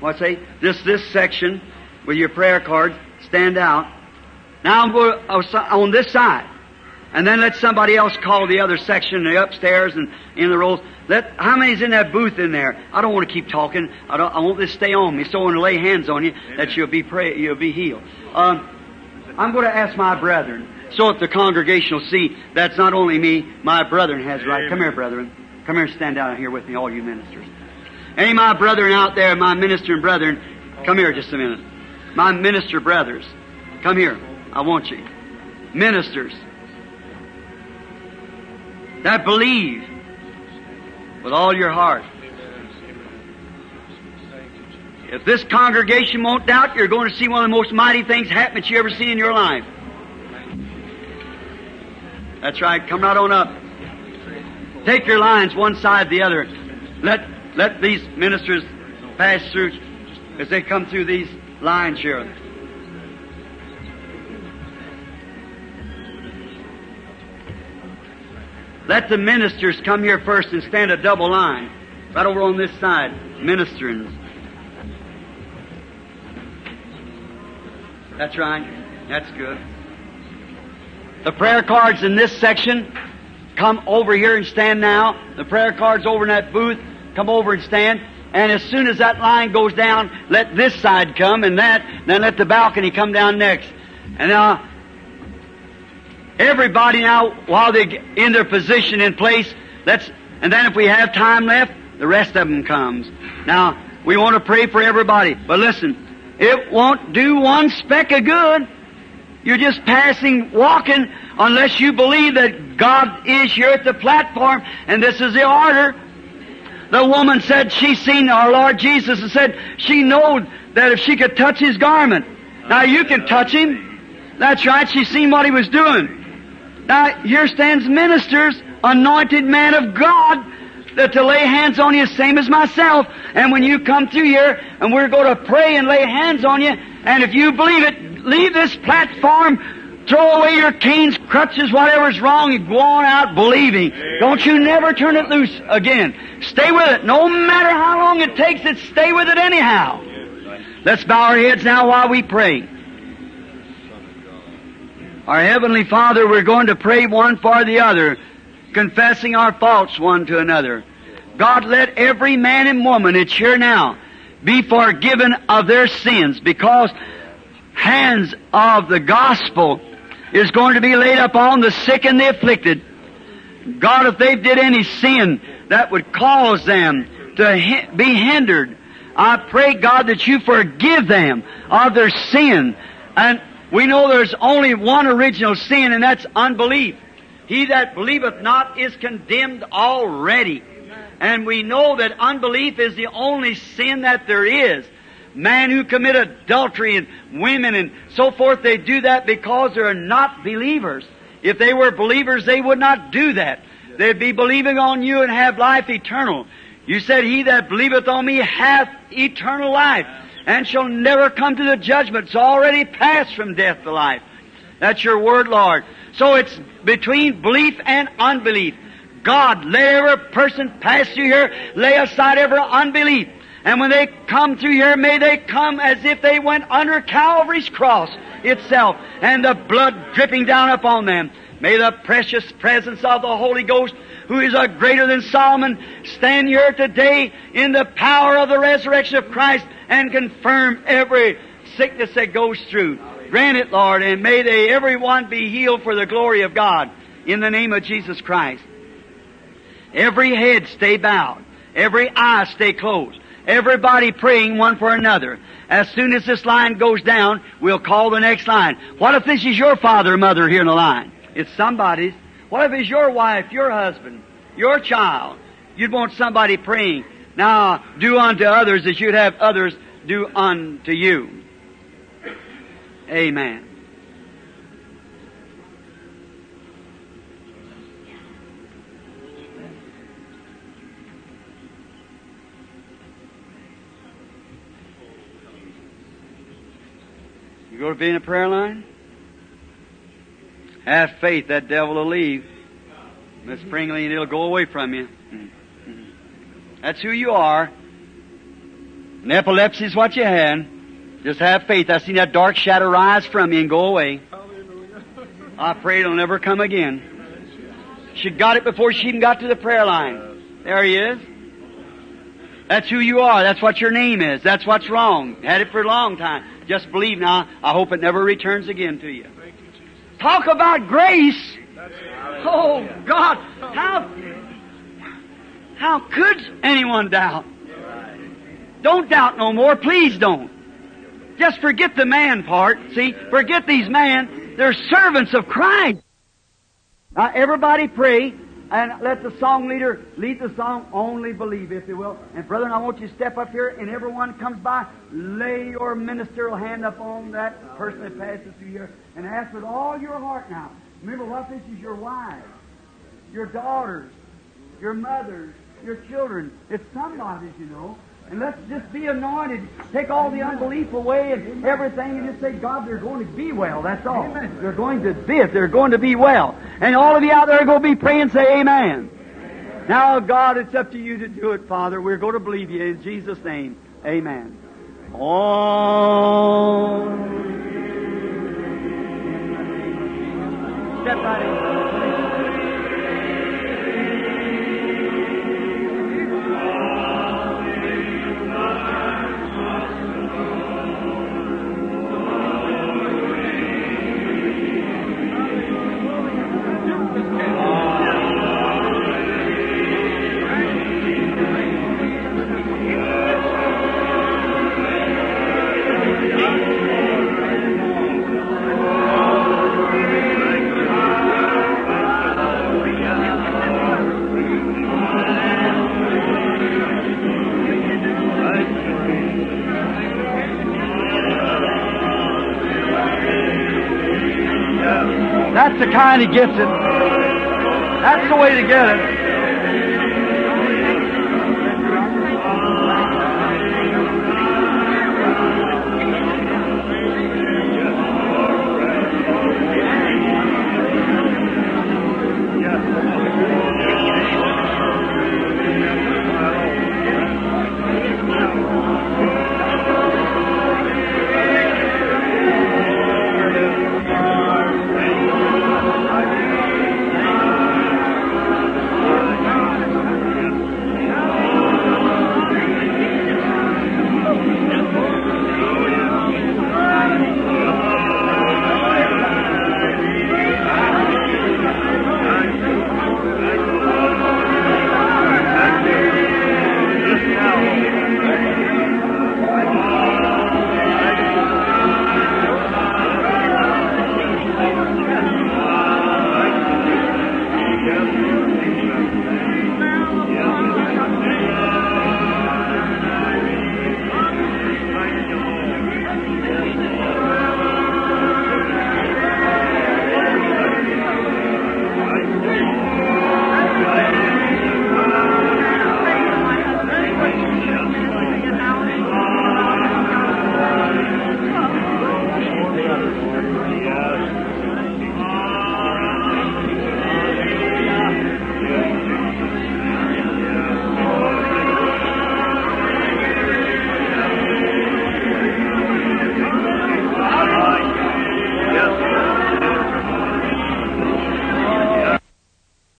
Well, I say this section with your prayer card, stand out. Now I'm going on this side, and then let somebody else call the other section, the upstairs and in the rows. How many's in that booth in there? I don't want to keep talking. I want this to stay on me. So I want to lay hands on you that you'll be healed. I'm going to ask my brethren. So if the congregation will see, that's not only me, my brethren has right. Amen. Come here, brethren. Come here and stand down here with me, all you ministers. Any my brethren out there, my minister and brethren, come here just a minute. My minister brothers, come here. I want you. Ministers that believe with all your heart. If this congregation won't doubt, you're going to see one of the most mighty things happen that you ever see in your life. That's right. Come right on up. Take your lines one side or the other. Let these ministers pass through as they come through these lines here. Let the ministers come here first and stand a double line. Right over on this side, ministering. That's right. That's good. The prayer cards in this section, come over here and stand now. The prayer cards over in that booth, come over and stand. And as soon as that line goes down, let this side come and that, then let the balcony come down next. And now, everybody now, while they're in their position in place, and then if we have time left, the rest of them comes. Now, we want to pray for everybody, but listen. It won't do one speck of good. You're just passing, walking, unless you believe that God is here at the platform, and this is the order. The woman said she seen our Lord Jesus and said she knowed that if she could touch His garment. Now you can touch Him. That's right, she seen what he was doing. Now, here stands ministers, anointed man of God, that to lay hands on you, same as myself. And when you come through here, and we're going to pray and lay hands on you, and if you believe it, leave this platform, throw away your canes, crutches, whatever's wrong, and go on out believing. Don't you never turn it loose again. Stay with it. No matter how long it takes it, stay with it anyhow. Let's bow our heads now while we pray. Our Heavenly Father, we're going to pray one for the other, confessing our faults one to another. God, let every man and woman that's here now be forgiven of their sins, because hands of the gospel is going to be laid upon the sick and the afflicted. God, if they did any sin that would cause them to be hindered, I pray, God, that you forgive them of their sin. And we know there's only one original sin, and that's unbelief. He that believeth not is condemned already. And we know that unbelief is the only sin that there is. Man who commit adultery and women and so forth, they do that because they are not believers. If they were believers, they would not do that. They'd be believing on you and have life eternal. You said, he that believeth on me hath eternal life, and shall never come to the judgment. It's already passed from death to life. That's your word, Lord. So it's between belief and unbelief. God, let every person pass through here, lay aside every unbelief. And when they come through here, may they come as if they went under Calvary's cross itself, and the blood dripping down upon them. May the precious presence of the Holy Ghost, who is a greater than Solomon, stand here today in the power of the resurrection of Christ and confirm every sickness that goes through. Grant it, Lord, and may they, everyone, be healed for the glory of God, in the name of Jesus Christ. Every head stay bowed, every eye stay closed, everybody praying one for another. As soon as this line goes down, we'll call the next line. What if this is your father or mother here in the line? It's somebody's. What if it's your wife, your husband, your child? You'd want somebody praying. Now, do unto others as you'd have others do unto you. Amen. You going to be in a prayer line? Have faith, that devil will leave. Miss Pringley, and it'll go away from you. That's who you are. And epilepsy is what you had. Just have faith. I've seen that dark shadow rise from you and go away. I pray it'll never come again. She got it before she even got to the prayer line. There he is. That's who you are. That's what your name is. That's what's wrong. Had it for a long time. Just believe now. I hope it never returns again to you. Talk about grace. Oh, God. How could anyone doubt? Don't doubt no more. Please don't. Just forget the man part, see? Forget these men. They're servants of Christ. Now, everybody pray, and let the song leader lead the song, Only Believe, if you will. And, brethren, I want you to step up here, and everyone comes by, lay your ministerial hand upon that person that passes through here, and ask with all your heart now. Remember, what this is your wives, your daughters, your mothers, your children. It's somebody's, you know. And let's just be anointed. Take all the unbelief away and everything, and just say, God, they're going to be well. That's all. Amen. They're going to this. They're going to be well. And all of you out there are going to be praying, say amen. Amen. Now, God, it's up to you to do it, Father. We're going to believe you. In Jesus' name, amen. Oh. Step right in. That's the kind he gets it. That's the way to get it. Yeah.